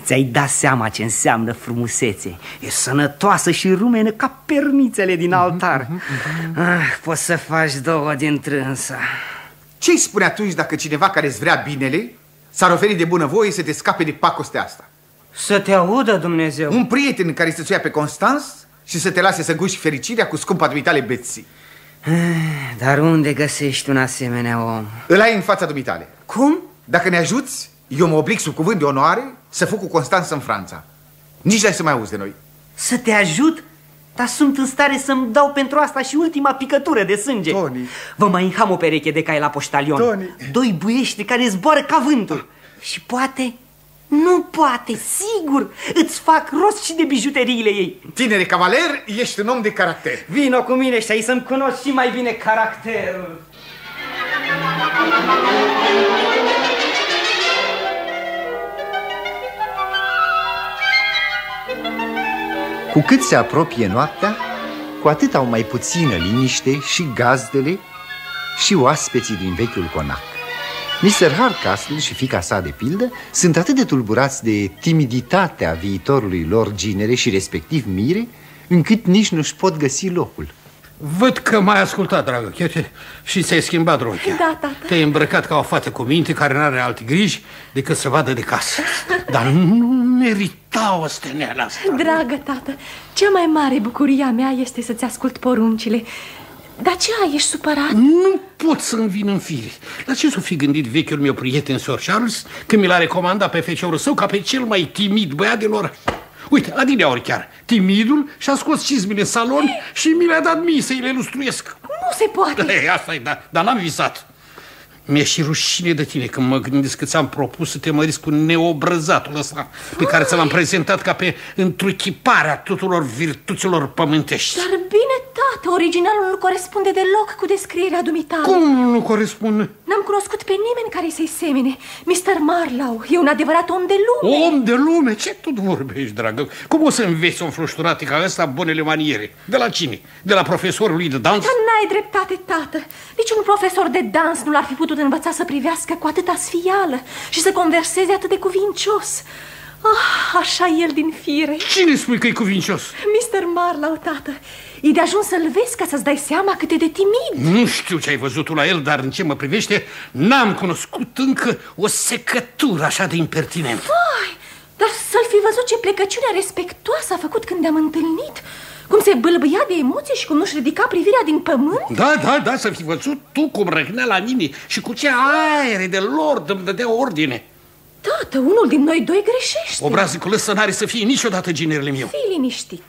ți-ai dat seama ce înseamnă frumusețe. E sănătoasă și rumenă ca pernițele din altar. Mm-hmm. Ah, poți să faci două dintr-însa. Ce-i spune atunci dacă cineva care îți vrea binele s-ar oferi de bunăvoie să te scape de pacostea asta? Să te audă Dumnezeu. Un prieten care să-ți ia pe Constance și să te lase să guști fericirea cu scumpa dumitale Betsy. Ah, dar unde găsești un asemenea om? Îl ai în fața dumitale. Cum? Dacă ne ajuți, eu mă oblig sub cuvânt de onoare să fug cu Constanță în Franța. Nici n-ai să mai auzi de noi. Să te ajut? Dar sunt în stare să-mi dau pentru asta și ultima picătură de sânge. Tony. Vă mai înham o pereche de cai la poștalion. Tony. Doi buiești care zboară ca vântul. Și poate, nu poate, sigur, îți fac rost și de bijuteriile ei. Tinere cavaler, ești un om de caracter. Vino cu mine și ai să-mi cunoști și mai bine caracterul. Cu cât se apropie noaptea, cu atât au mai puțină liniște și gazdele și oaspeții din vechiul conac. mister Hardcastle și fiica sa, de pildă, sunt atât de tulburați de timiditatea viitorului lor ginere și respectiv mire, încât nici nu-și pot găsi locul. Văd că m-ai ascultat, dragă Chete, și ți-ai schimbat rochea. Da, tata. Te-ai îmbrăcat ca o fată cu minte care n-are alte griji decât să vadă de casă. Dar nu merita o steneală asta. Dragă tată, cea mai mare bucuria mea este să-ți ascult poruncile. Dar ce ai, ești supărat? Nu pot să-mi vin în fire. La ce s-o fi gândit vechiul meu prieten, Sir Charles, când mi l-a recomandat pe feciorul său ca pe cel mai timid băiat din oraș? Uite, adineaori chiar, timidul și-a scos cizmile în salon și mi le-a dat mie să-i le lustruiesc. Nu se poate. Ei, asta-i, da, dar n-am visat. Mi-e și rușine de tine când mă gândesc că ți-am propus să te măriți cu neobrăzatul ăsta pe care ți l-am prezentat ca pe întruchiparea tuturor virtuților pământești. Dar bine, Iată, originalul nu corespunde deloc cu descrierea dumitale. Cum nu corespunde? N-am cunoscut pe nimeni care să-i semene. mister Marlow e un adevărat om de lume. Om de lume? Ce tu vorbești, dragă? Cum o să înveți o înfrușturate ca ăsta bunele maniere? De la cine? De la profesorul lui de dans? Dar n-ai dreptate, tată. Niciun profesor de dans nu l-ar fi putut învăța să privească cu atâta sfială și să converseze atât de cuvincios. Ah, așa el din fire. Cine spui că e cuvincios? mister Marlow, tată. E de ajuns să-l vezi ca să-ți dai seama cât e de timid. Nu știu ce ai văzut tu la el, dar în ce mă privește, n-am cunoscut încă o secătură așa de impertinentă. Vai, dar să-l fi văzut ce plecăciunea respectuoasă a făcut când ne-am întâlnit. Cum se bâlbâia de emoții și cum nu-și ridica privirea din pământ? Da, da, da, să fi văzut tu cum răgnea la mine și cu ce aere de lord îmi dădea ordine. Tată, unul din noi doi greșește. Obrazicul ăsta n-are să fie niciodată ginerele meu. Fii liniștit.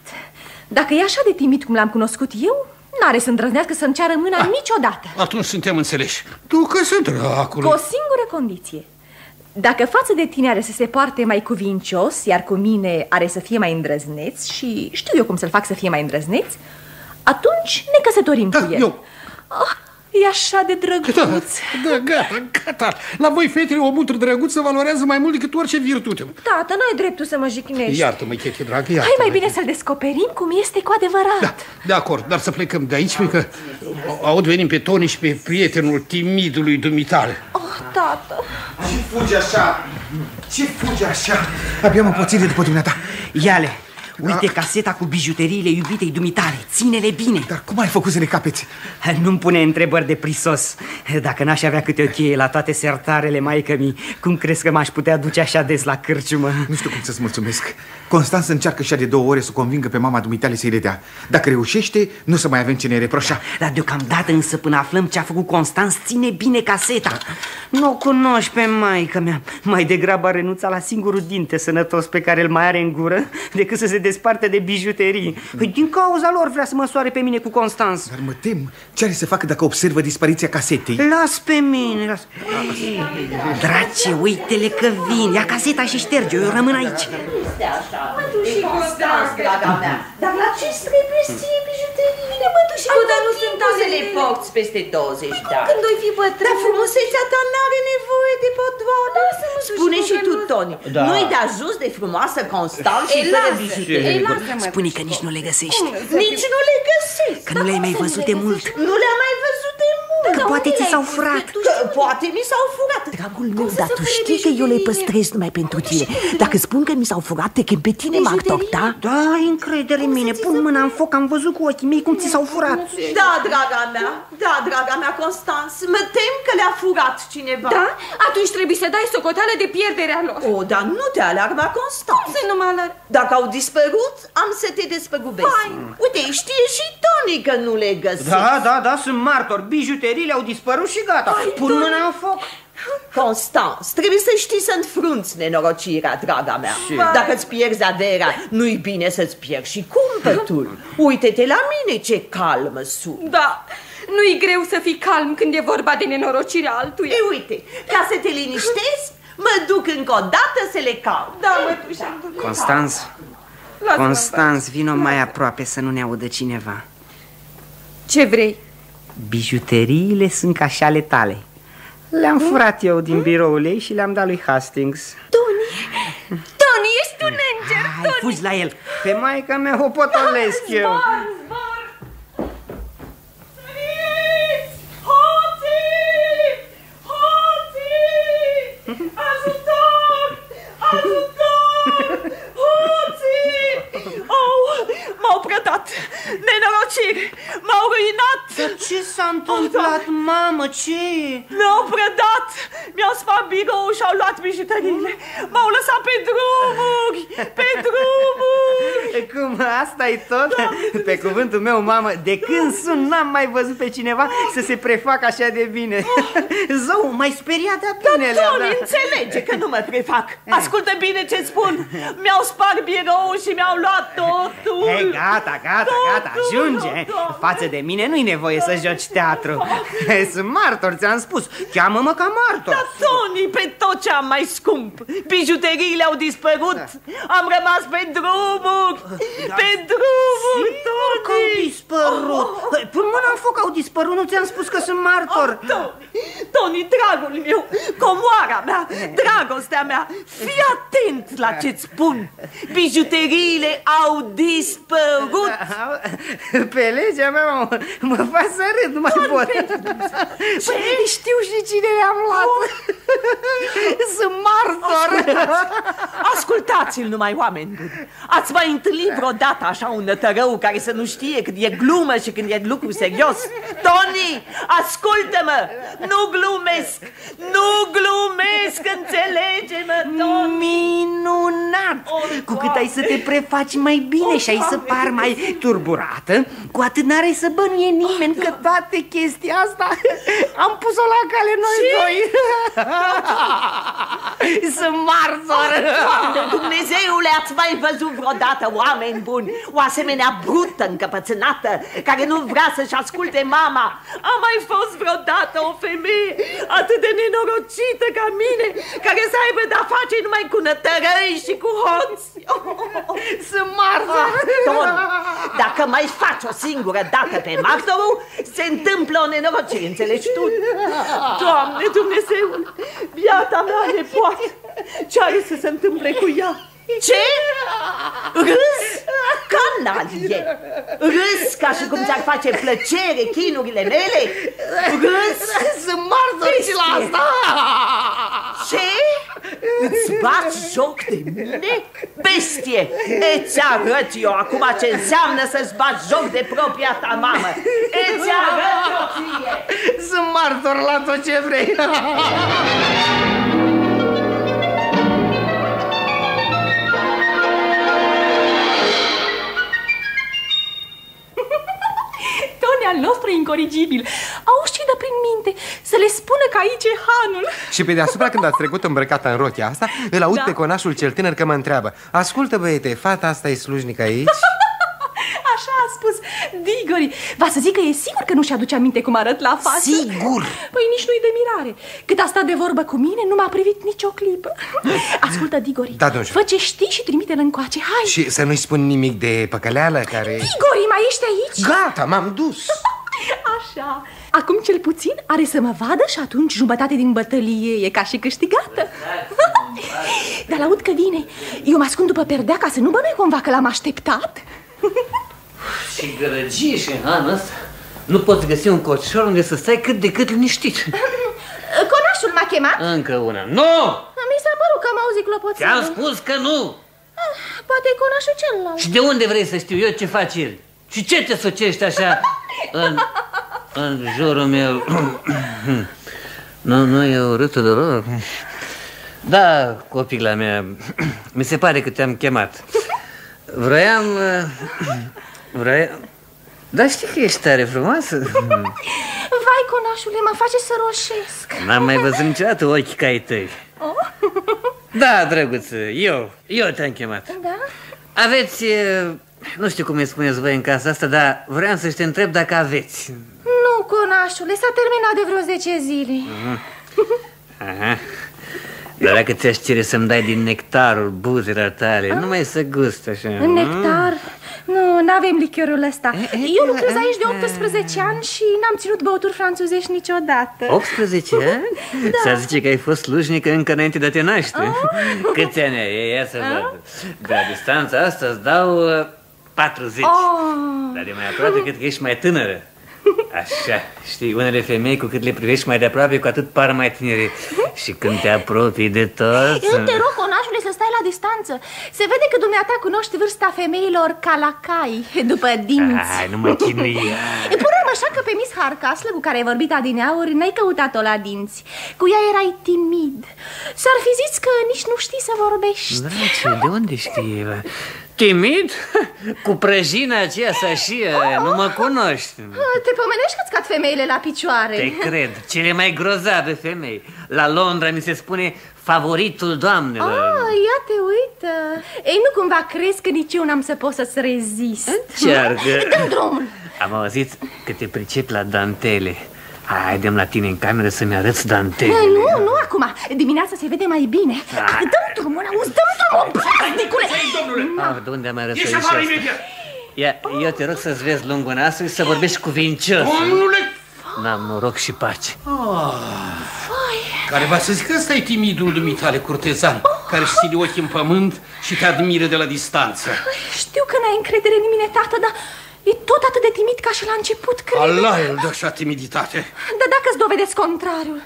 Dacă e așa de timid cum l-am cunoscut eu, n-are să îndrăznească să-mi ceară mâna ah, niciodată. Atunci suntem înțeleși. Tu că sunt dracule. Cu o singură condiție. Dacă față de tine are să se poarte mai cuvincios, iar cu mine are să fie mai îndrăzneț, și știu eu cum să-l fac să fie mai îndrăzneț, atunci ne căsătorim da, cu el. Eu. Ah, e așa de drăguț. Da, da, gata, gata. La voi, fetele, o mutră drăguță valorează mai mult decât orice virtute. Tată, n-ai dreptul să mă jicnești. Iartă-mă, Chete, dragă, iartă-mă. Hai mai bine să-l descoperim cum este cu adevărat. Da, de acord, dar să plecăm de aici, pentru că aud venim pe Tony și pe prietenul timidului dumitale. Oh, tată. Ce fugi așa? Ce fugi așa? Abia mă poțire după dumneata. Ia-le. Uite caseta cu bijuteriile iubitei dumitale. Ține-le bine. Dar cum ai făcut să le capeți? Nu-mi pune întrebări de prisos. Dacă n-aș avea câte o cheie la toate sertarele maică-mi, cum crezi că m-aș putea duce așa des la cârciumă? Nu știu cum să-ți mulțumesc. Constanță încearcă și-a de două ore să convingă pe mama dumitale să-i le dea. Dacă reușește, nu să mai avem ce ne reproșa. Da, dar deocamdată însă până aflăm ce a făcut Constanț, ține bine caseta. Nu o cunoști pe maică-mea. Mai degrabă a renunțat la singurul dinte sănătos pe care îl mai are în gură decât să se desparte de bijuterii. Din cauza lor vrea să mă soare pe mine cu Constanț. Dar mă tem, ce are să facă dacă observă dispariția casetei? Las pe mine, las. Drace, uite-le că vin. Ia caseta și șterge-o, eu rămân aici. Nu este așa, mătuși Constanț, draga mea. Dar la ce trebuie ție bijuteriile, mătuși? Dar nu sunt tazele poți peste douăzeci de ani. Când oi fi bătrân. Dar frumusețea ta n-are nevoie de podoană. Spune și tu, Tony, nu-i da jos de frumoasă Constanț și fără bijuterii. Spune că nici nu le găsești. Nici nu le găsesc. Că nu le-ai mai văzut de mult. Nu le-am mai văzut de mult. Că poate ți s-au furat. Poate mi s-au furat. Dragul meu, dar tu știi că eu le păstrez numai pentru tine. Dacă spun că mi s-au furat, te chem pe tine, Martor, da? Da, ai încredere în mine. Pun mâna în foc, am văzut cu ochii mei cum ți s-au furat. Da, draga mea, da, draga mea, Constanț, mă tem că le-a furat cineva. Da? Atunci trebuie să dai socoteală de pierderea lor. O, dar nu te alarma, Constanț. Cum să nu mă alarm? Dacă au dispărut, am să te despăgubesc. Uite, știe și Tony că nu le găsesc. Da, da, da, sunt martor. Bijuteriile au dispărut și gata. Hai, pun Tony mâna în foc. Constanț, trebuie să știi să înfrunți nenorocirea, draga mea. Dacă îți pierzi averea, nu-i bine să-ți pierzi și cumpătul. Uite-te la mine ce calmă sunt. Da, nu-i greu să fii calm când e vorba de nenorocirea altuia. E, uite, ca să te liniștezi, mă duc încă o dată să le caut. Da, mătușa. Constanț, Constanț, vino mai aproape să nu ne audă cineva. Ce vrei? Bijuteriile sunt ca și ale tale. Le-am furat eu din biroul ei și le-am dat lui Hastings. Tony, Tony, ești un înger, Tony. Hai, fugi la el, pe maica mea o potolesc eu. M-au prădat, nenorociri, m-au ruinat. Dar ce s-a întâmplat, mamă, ce? Mi-au prădat, mi-au spart birou și-au luat bijuteriile. M-au lăsat pe drumuri, pe drumuri. Cum, asta-i tot? Da, pe cuvântul meu, mamă, de când sunt n-am mai văzut pe cineva să se prefacă așa de bine. Zău, m-ai speriat de-a binele. Dar Tony înțelege că nu mă prefac. Ascultă bine ce spun. Mi-au spart birou și mi-au luat totul. Ei, gata, gata, gata, ajunge. Față de mine nu-i nevoie să joci teatru. Sunt martor, ți-am spus. Cheamă-mă ca martor. Dar, Tony, pe tot ce am mai scump, bijuteriile au dispărut. Am rămas pe drumuri. Pe drumuri, Tony. Sigur că au dispărut. în foc au dispărut, nu ți-am spus că sunt martor. Oh, Tony, Tony, dragul meu, comoara mea, dragostea mea, fii atent la ce-ți spun. Bijuteriile au dispărut. Pe legea mea mă, mă fac să râd, nu mai Tony, pot. Păi știu și cine le-am luat. Oh. Sunt martor. Ascultați-l numai, oameni. Ați mai întâlnit vreodată așa un nătărău care să nu știe când e glumă și când e lucru serios? Tony, ascultă-mă! Nu glumesc! Nu glumesc! Înțelege-mă, Tony! Minunat! O, cu cât ai să te prefaci mai bine o, și ai să pari mai turburată, cu atât n-are să bănuie nimeni o, că toate chestia asta am pus-o la cale noi și? doi. Sunt marzor! Dumnezeule, ați mai văzut vreodată, oameni buni, o asemenea brută încăpățânată care nu vrea să-și asculte mama? A mai fost vreodată o femeie atât de nenorocită ca mine, care să aibă de-a face numai cu nătărăi și cu hoți? Oh, oh, oh. Sunt marzor! Ah, Tony, dacă mai faci o singură dată pe martorul, se întâmplă o nenorocire, înțelegi tu? Doamne Dumnezeule, biata mea nepoată, ce are să se întâmple cu ea? Ce? Râs? Canalie! Râs ca și cum ți-ar face plăcere chinurile mele? Râs? Sunt martori și la asta! Ce? Îți bați joc de mine? Bestie! Îți arăt eu acum ce înseamnă să-ți bați joc de propria ta mamă! Îți arăt eu ție! Sunt martor la tot ce vrei! Al nostru incorigibil. Au și de prin minte să le spună că aici e hanul. Și pe deasupra, când ați trecut îmbrăcată în rochia asta, îl aud da. pe conașul cel tânăr că mă întreabă: ascultă, băiete, fata asta e slujnică aici? Așa a spus Diggory. Va să zic că e sigur că nu și-aduce aminte cum arăt la față. Sigur! Păi nici nu-i de mirare. Cât a stat de vorbă cu mine, nu m-a privit nicio clipă. Ascultă, Diggory, da, fă ce știi și trimite-l încoace, hai. Și să nu-i spun nimic de păcăleală care... Diggory, mai ești aici? Gata, m-am dus. Așa. Acum cel puțin are să mă vadă și atunci jumătate din bătălie e ca și câștigată. Dar laud că vine. Eu mă ascund după perdea ca să nu bănui cumva că l-am așteptat. Și gărăgie și hanul ăsta. Nu poți găsi un coșor unde să stai cât de cât liniștit. Conașul m-a chemat? Încă una. Nu! Mi s-a părut că am auzit clopoțelul. Ți-am spus că nu! Poate e conașul celălalt. Și de unde vrei să știu eu ce faci el? Și ce te sucești așa în, în jurul meu? Nu, nu e urâtul deloc. Da, copila mea, mi se pare că te-am chemat. Vroiam... Vroiam... Dar știi că ești tare frumoasă? Vai, conașule, mă face să roșesc. N-am mai văzut niciodată ochi ca ai tăi. Oh? Da, drăguță, eu, eu te-am chemat. Da? Aveți... Nu știu cum îi spuneți voi în casa asta, dar vreau să te întreb dacă aveți. Nu, conașule, s-a terminat de vreo zece zile. Uh-huh. Aha. Dar dacă ți-aș cere să-mi dai din nectarul buzelor tale, nu mai să gust așa. Nectar? Nu, n-avem lichiorul ăsta. Eu lucrez aici de optsprezece ani și n-am ținut băuturi franțuzești niciodată. optsprezece ani? Da. S-a zice că ai fost slujnică încă înainte de a te naște. Oh. Câți ani ai? Ia să văd. De la distanța asta îți dau patruzeci. Oh. Dar de mai aproape cât că ești mai tânără. Așa, știi, unele femei cu cât le privești mai de aproape, cu atât par mai tinere. Și când te apropii de tot... Eu te rog, conașule, să stai la distanță. Se vede că dumneata cunoști vârsta femeilor ca la cai, după dinți. Hai, nu mă chinui. Pune așa că pe Miss Hardcastle, cu care ai vorbit adineauri, n-ai căutat-o la dinți. Cu ea erai timid. S-ar fi zis că nici nu știi să vorbești. Drace, de unde știi, Eva? Timid? Cu prăjina aceea să și aia, nu mă cunoști. Te pomenești că-ți cad femeile la picioare. Te cred, cele mai grozave femei. La Londra mi se spune favoritul doamnelor. Ah, ia te uită. Ei, nu cumva crezi că nici eu n-am să pot să-ți rezist? Încearcă. Dă-mi drumul. Am auzit că te pricep la dantele. Haidem la tine în cameră să-mi arăți dantele. Nu, nu acum, dimineața se vede mai bine. Dă-mi drumul, auzi, dă-mi drumul, plasticule. De unde am arătat? Ieși afară imediat. Ia, eu te rog să-ți vezi lungul nasul și să vorbești cuvincios. Domnule! N-am noroc și pace. Oh. Care va să zic că ăsta e timidul dumitale curtezan, care-și ține ochii în pământ și te admire de la distanță. Știu că n-ai încredere în mine, tată, dar e tot atât de timid ca și la început, cred. Allah îl dă așa timiditate. Dar dacă-ți dovedesc contrariul,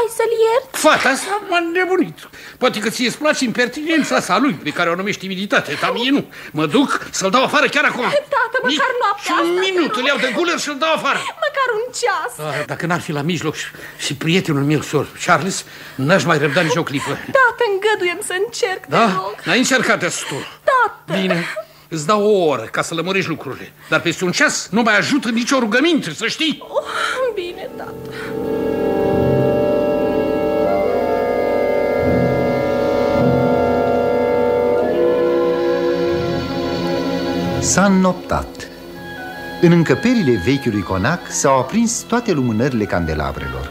ai să-l iert? Fata asta m-a nebunit. Poate că ție-ți place impertinența asta lui, pe care o numești timiditate, dar mie nu. Mă duc să-l dau afară chiar acum. Tată, măcar noaptea asta. Și un minut îl iau de gulă și-l dau afară. Măcar un ceas. Ah, dacă n-ar fi la mijloc și, și prietenul meu, Sir Charles, n-aș mai răbda nici o clipă. Tată, îngăduie-mi să încerc, da? Te rog. N-ai încercat destul. Tată. Bine. Îți dau o oră ca să lămurești lucrurile, dar peste un ceas nu mai ajută nicio rugăminte, să știi. Oh, bine, tată. S-a înnoptat. În încăperile vechiului conac s-au aprins toate lumânările candelabrelor.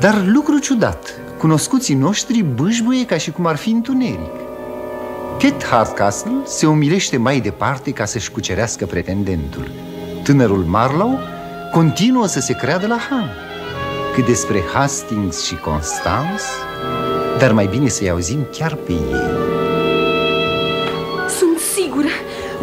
Dar lucru ciudat, cunoscuții noștri bâșbuie ca și cum ar fi întuneric. Kate Hardcastle se umilește mai departe ca să-și cucerească pretendentul. Tânărul Marlow continuă să se creadă la Han. Cât despre Hastings și Constance, dar mai bine să-i auzim chiar pe ei. Sunt sigură,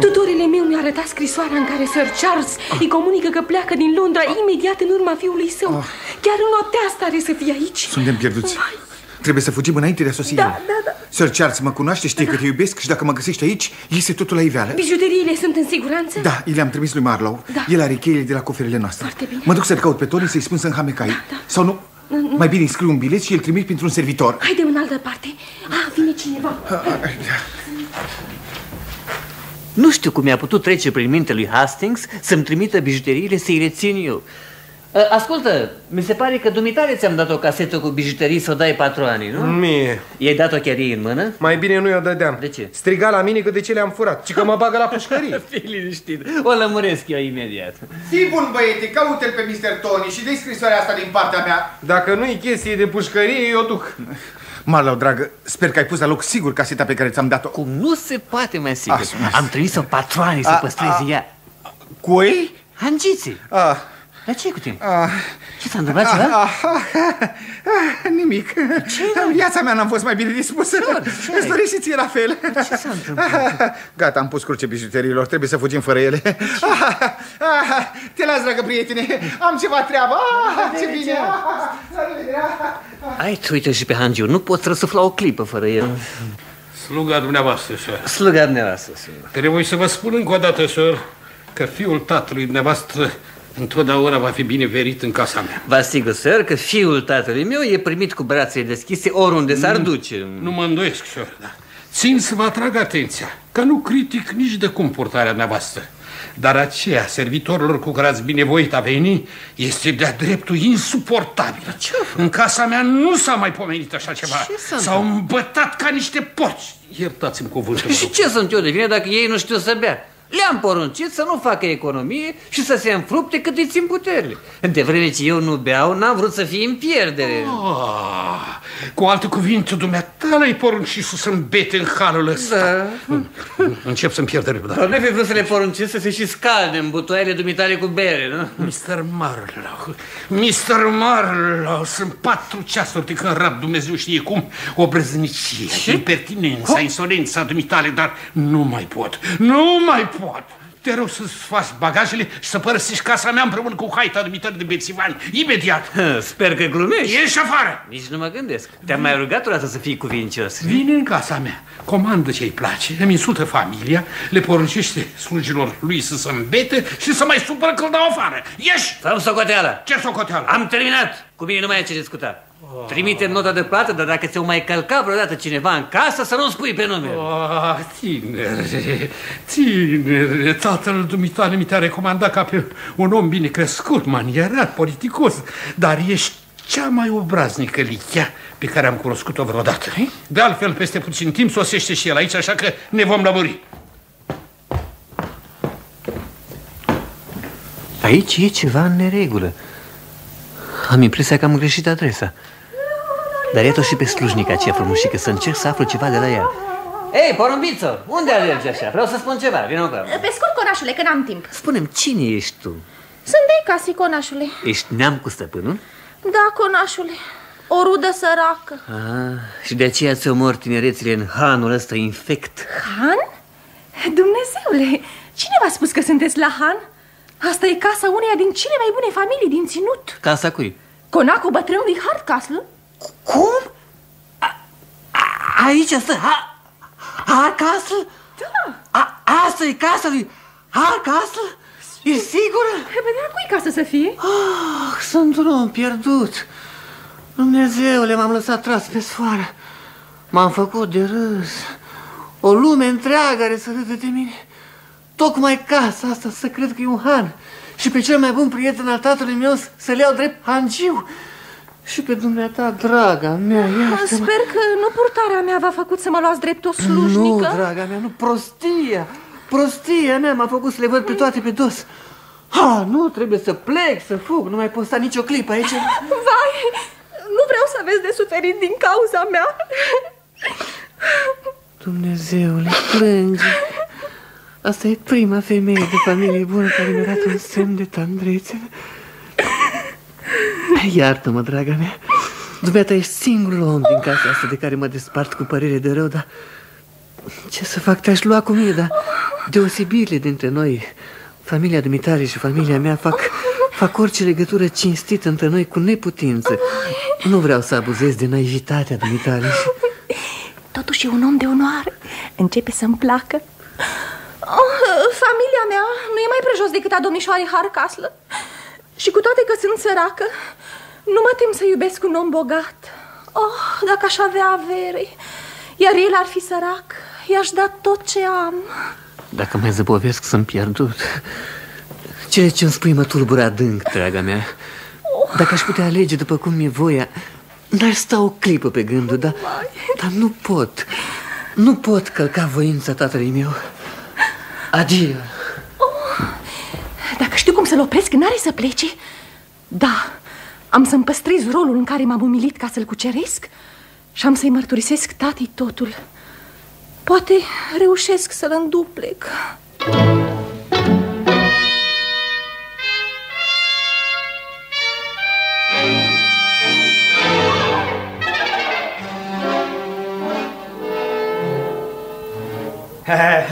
tutorile meu mi-a arătat scrisoarea în care Sir Charles ah. îi comunică că pleacă din Londra ah. imediat în urma fiului său. Ah. Chiar în noaptea asta are să fie aici. Suntem pierduți. Vai. Trebuie să fugim înainte de a sosi. Da, da, da. Sir Charles mă cunoaște, știe da. că te iubesc și dacă mă găsești aici, iese totul la iveală. Bijuteriile sunt în siguranță? Da, i le-am trimis lui Marlow. Da. El are cheile de la coferele noastre. Foarte bine. Mă duc să-l caut pe Tony să-i spun să înhamecai. Da, da. Sau nu? Nu, nu? Mai bine îi scriu un bilet și îl trimit printr-un servitor. Haide în altă parte. Ah, vine cineva. A, a, da. Nu știu cum mi-a putut trece prin mintea lui Hastings să-mi trimită bijuteriile să-i rețin eu. Ascultă, mi se pare că dumitare ți-am dat o casetă cu bijuterii să o dai patroanii, nu? Mie. I-ai dat-o chiar ei în mână? Mai bine nu i-o dădeam. De ce? Striga la mine că de ce le-am furat, ci că mă bagă la pușcărie. Fii liniștit, o lămuresc eu imediat. Fii bun, băiete, caută-l pe mister Tony și dă-i scrisoarea asta din partea mea. Dacă nu-i chestie de pușcărie, eu o duc. Marlow, dragă, sper că ai pus la loc sigur caseta pe care ți-am dat-o. Cum nu se poate mai sigur. Asumesc. Am trimis-o patroanii să păstreze ea. Cui? Hangiții. Ah. Dar ce-i cu tine? A... Ce s-a întâmplat ceva? A... Nimic. În viața mea n-am fost mai bine dispusă. Îți dorești și ție la fel. Dar ce s-a întâmplat? Gata, am pus cruce bijuteriilor. Trebuie să fugim fără ele. Te las, dragă prietene. Am ceva treabă. Ce bine. Hai, uite și pe Hangiu. Nu poți răsufla o clipă fără el. Sluga dumneavoastră, sor. Sluga dumneavoastră, sor. Trebuie să vă spun încă o dată, sor, că fiul tatălui dumneavoastră întotdeauna va fi binevenit în casa mea. Vă asigur, sir, că fiul tatălui meu e primit cu brațele deschise oriunde s-ar duce. Nu mă îndoiesc, sir, da. Țin să vă atrag atenția că nu critic nici de comportarea dumneavoastră, dar aceea servitorilor cu care ați binevoit a veni este de-a dreptul insuportabil. În casa mea nu s-a mai pomenit așa ceva. S-au îmbătat ca niște porci. Iertați-mi cuvântul. Și ce sunt eu de vine dacă ei nu știu să bea? Le-am poruncit să nu facă economie și să se înfrupte cât îi țin puterile. De vreme ce eu nu beau, n-am vrut să fie în pierdere. Oh, cu alte cuvinte, dumneata le-ai poruncit să-mi bete în halul ăsta. Da. Încep să-mi pierd răbdarea. Dar nu fi vrut să le porunci să se și scalde în butoaiele dumitale cu bere, nu? mister Marlow, mister Marlow, sunt patru ceasuri de când rab, Dumnezeu știe cum, o brăznicie, impertinența, insolența dumitale, dar nu mai pot, nu mai pot. Pot. Te rog să-ți faci bagajele și să părăsești casa mea împreună cu haita dumitării de bețivani. Imediat. Sper că glumești. Ieși afară. Nici nu mă gândesc. Te-am mai rugat o dată să fii cuvincios. Vine în casa mea. Comandă ce-i place. Îmi insultă familia. Le poruncește slujilor lui să se îmbete și să mai supără că îl dau afară. Ieși. Fă-mi socoteală. Ce socoteală? Am terminat. Cu mine nu mai ai ce discuta. Oh. Trimite nota de plată, dar dacă ți-o mai călca vreodată cineva în casă, să nu-mi spui pe nume. Oh, tinere, tinere, tatăl dumitale mi te-a recomandat ca pe un om bine crescut, manierat, politicos, dar ești cea mai obraznică lichea pe care am cunoscut-o vreodată. De altfel, peste puțin timp sosește și el aici, așa că ne vom lămuri. Aici e ceva în neregulă. Am impresia că am greșit adresa. Dar iată-o și pe slujnica aceea frumușică, să încerc să aflu ceva de la ea. Ei, porumbiță, unde alergi așa? Vreau să spun ceva, vină că... Pe scurt, conașule, că n-am timp. Spune-mi, cine ești tu? Sunt de casă, conașule. Ești neam cu stăpânul? Da, conașule. O rudă săracă. Ah, și de aceea ți omor tinerețile în hanul ăsta infect. Han? Dumnezeule, cine v-a spus că sunteți la han? Asta e casa uneia din cele mai bune familii din ținut. Casa cui? Conacul bătrânului Hardcastle. Cum? A, a, aici stă ha, Hardcastle? Da. A, asta e casa lui Hardcastle? E sigură? Dar cui casă să fie? Ah, sunt un om pierdut. Dumnezeule, m-am lăsat tras pe sfoară. M-am făcut de râs. O lume întreagă are să râde de mine. Tocmai casa asta să cred că e un han. Și pe cel mai bun prieten al tatălui meu să-l iau drept hangiu. Și pe dumneata, draga mea, iartă-mă. Sper că nu purtarea mea v-a făcut să mă luați drept o slujnică. Nu, draga mea, nu, prostia. Prostia mea m-a făcut să le văd pe toate pe dos. Ha, nu, trebuie să plec, să fug. Nu mai pot sta nici o clipă aici. Vai, nu vreau să aveți de suferit din cauza mea. Dumnezeule, plânge. Asta e prima femeie de familie bună care mi-a dat un semn de tandrețe. Iartă-mă, draga mea. Dumneata ești singurul om din casa asta de care mă despart cu părere de rău, dar ce să fac, te-aș lua cu mine, dar deosebirile dintre noi, familia dumitale și familia mea, fac, fac orice legătură cinstită între noi cu neputință. Nu vreau să abuzez de naivitatea dumitale. Totuși e un om de onoare. Începe să-mi placă. Oh, familia mea nu e mai prejos decât a domnișoarei Hardcastle. Și cu toate că sunt săracă, nu mă tem să iubesc un om bogat. Oh, dacă aș avea avere, iar el ar fi sărac, i-aș da tot ce am. Dacă mai zăbovesc, sunt pierdut. Cele ce îmi spui mă tulbură adânc, draga mea. Dacă aș putea alege după cum e voia, n-aș sta o clipă pe gândul, dar, dar nu pot. Nu pot călca voința tatălui meu. Adio. Oh, dacă știu cum să-l opresc, n-are să plece. Da, am să-mi păstrez rolul în care m-am umilit ca să-l cuceresc și am să-i mărturisesc tatii totul. Poate reușesc să-l înduplec.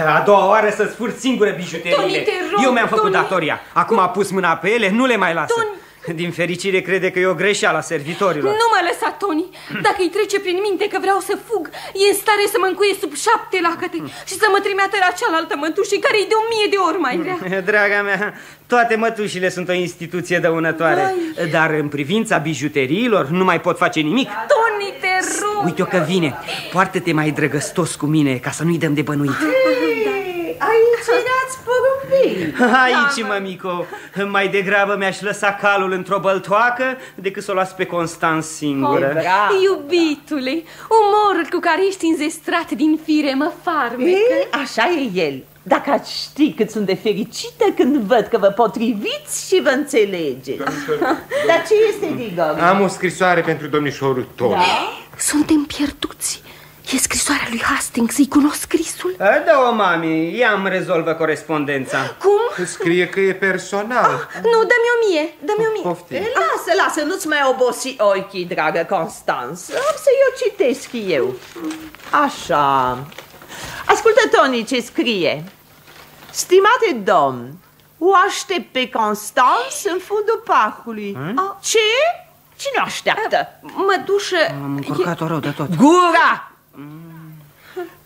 A doua oară să-ți furi singură bijuteriile. Eu mi-am făcut Tony. Datoria. Acum a pus mâna pe ele, nu le mai lasă. Tony. Din fericire crede că e o greșeală a servitorilor. Nu mă lăsa, Tony. Dacă îi trece prin minte că vreau să fug, e în stare să mă încuie sub șapte lacăte și să mă trimite la cealaltă mătușă, care e de o mie de ori mai grea. Draga mea, toate mătușile sunt o instituție dăunătoare. Vai. Dar în privința bijuteriilor nu mai pot face nimic. Tony, te rog. Uite-o că vine. Poartă-te mai drăgăstos cu mine ca să nu-i dăm de bănuit. Aici ne-ați porumbit. Aici, mămico. Mai degrabă mi-aș lăsa calul într-o băltoacă decât să o las pe Constanț singură. Oh, iubitule, umorul cu care ești înzestrat din fire mă farmecă. Ei, așa e el. Dacă ați ști cât sunt de fericită când văd că vă potriviți și vă înțelegeți. Dar ce este, Diggory? Am o scrisoare pentru domnișorul Tony. Da? Suntem pierduți. E scrisoarea lui Hastings, îi cunosc scrisul? Da-o, mami, ea îmi rezolvă corespondența. Cum? Scrie că e personal. Ah, nu, dă-mi o mie, dă-mi o mie. Poftim. Lasă, lasă, nu-ți mai obosi ochii, dragă Constanț. Am să-i o citesc eu. Așa. Ascultă, Tony, ce scrie. Stimate domn, o aștept pe Constanț în fundul parcului. Hmm? Ce? Cine o așteaptă? Mătușă... Am încurcat-o rău de tot. Gura!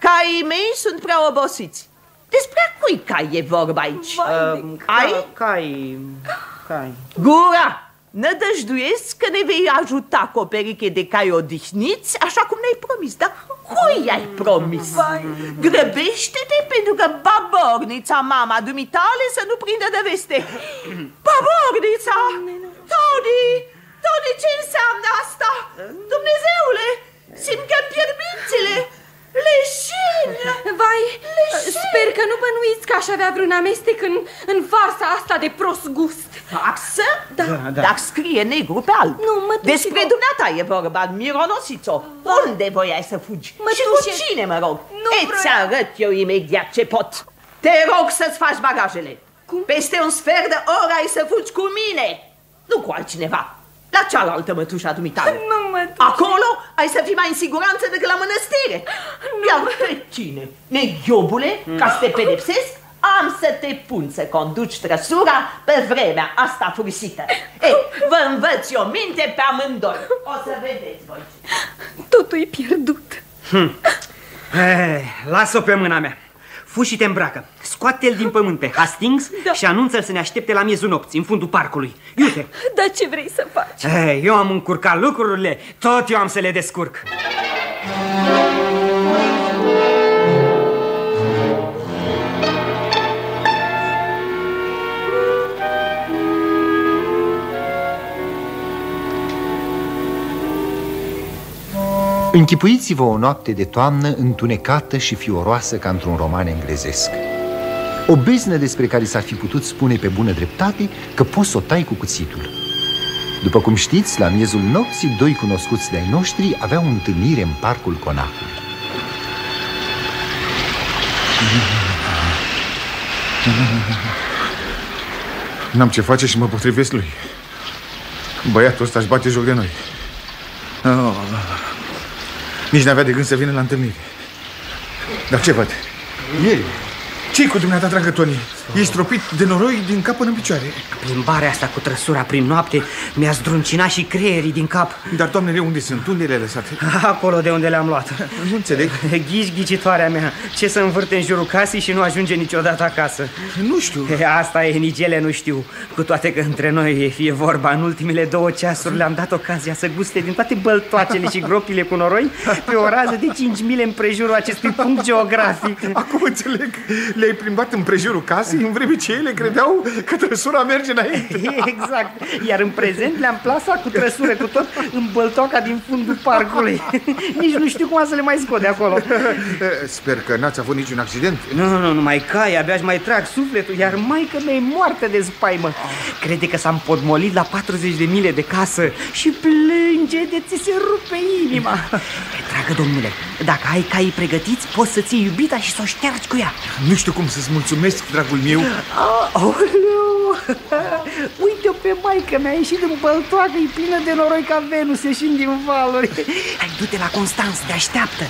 Caii mei sunt prea obosiți. Despre a cui cai e vorba aici? Ai? Cai... cai... Gura! Nădăjduiesc că ne vei ajuta cu o pereche de cai odihniți, așa cum ne-ai promis, da? Cui ai promis? Grăbește-te pentru că babornița, mama dumitale, să nu prindă de veste. Babornița! Tony! Tony, ce înseamnă asta? Dumnezeule! Simt că-mi pierd mințile. leșină! Vai, leșină. Sper că nu bănuiți că aș avea vreun amestec în, în farsa asta de prost gust. Farsă? Da, da. Dar scrie negru pe alb. Nu, mătușilor. Despre dumneata e vorba, mironosițo. Unde voiai să fugi? Mătușe. Și cu cine, mă rog? Îți arăt eu imediat ce pot. Te rog să-ți faci bagajele. Cum? Peste un sfert de oră ai să fugi cu mine. Nu cu altcineva. La cealaltă mătușa dumitare. Nu, mătușe. Acolo ai să fii mai în siguranță decât la mănăstire. Nu. Iar pe tine, neghiobule, mm. ca să te pedepsesc, am să te pun să conduci trăsura pe vremea asta furisită. Ei, vă învăț eu minte pe amândoi. O să vedeți voi. Totul e pierdut. Hm. Las-o pe mâna mea. Fugi și te îmbracă. Scoate-l din pământ pe Hastings, da, și anunță-l să ne aștepte la miezul nopții, în fundul parcului. Iute! Da, ce vrei să faci? Ei, eu am încurcat lucrurile, tot eu am să le descurc. Închipuiți-vă o noapte de toamnă întunecată și fioroasă ca într-un roman englezesc. O beznă despre care s-ar fi putut spune pe bună dreptate că poți să o tai cu cuțitul. După cum știți, la miezul nopții, doi cunoscuți de-ai noștri aveau o întâlnire în parcul conacului. N-am ce face și mă potrivesc lui. Băiatul ăsta își bate joc de noi. Oh. Nici n-avea de gând să vină la întâlnire. Dar ce văd? Ei, ce-i cu dumneata, dragă Tony? Ești tropit de noroi din cap până în picioare. Plimbarea asta cu trăsura prin noapte mi-a zdruncinat și creierii din cap. Dar, doamnele, unde sunt? Unde le-ai lăsat? Acolo de unde le-am luat. Nu înțeleg. Ghici, ghicitoarea mea. Ce să învârte în jurul casei și nu ajunge niciodată acasă? Nu știu. Asta e, nici ele nu știu. Cu toate că între noi e fie vorba, în ultimele două ceasuri le-am dat ocazia să guste din toate băltoacele și gropile cu noroi pe o rază de cinci mile împrejurul acestui punct geografic. Acum înțeleg. Le-ai plimbat împrejurul casei? În vreme ce ele credeau că trăsura merge înainte. Exact. Iar în prezent le-am plasat cu trăsură, cu tot, în băltoaca din fundul parcului. Nici nu știu cum să le mai scot de acolo. Sper că n-ați avut niciun accident. Nu, nu, nu, numai cai, abia-și mai trag sufletul. Iar maică mea e moartă de spaimă. Crede că s-a împodmolit la patruzeci de mile de casă și plânge de ți se rupe inima. Dragă domnule, dacă ai caii pregătiți, poți să ții iubita și să o ștergi cu ea. Nu știu cum să-ți mulțumesc, dragul meu. Aoleu! Uite-o pe maică, mi-a ieșit în băltoacă, e plină de noroi ca Venus, ieșind din valuri. Hai, du-te la Constanță, te așteaptă.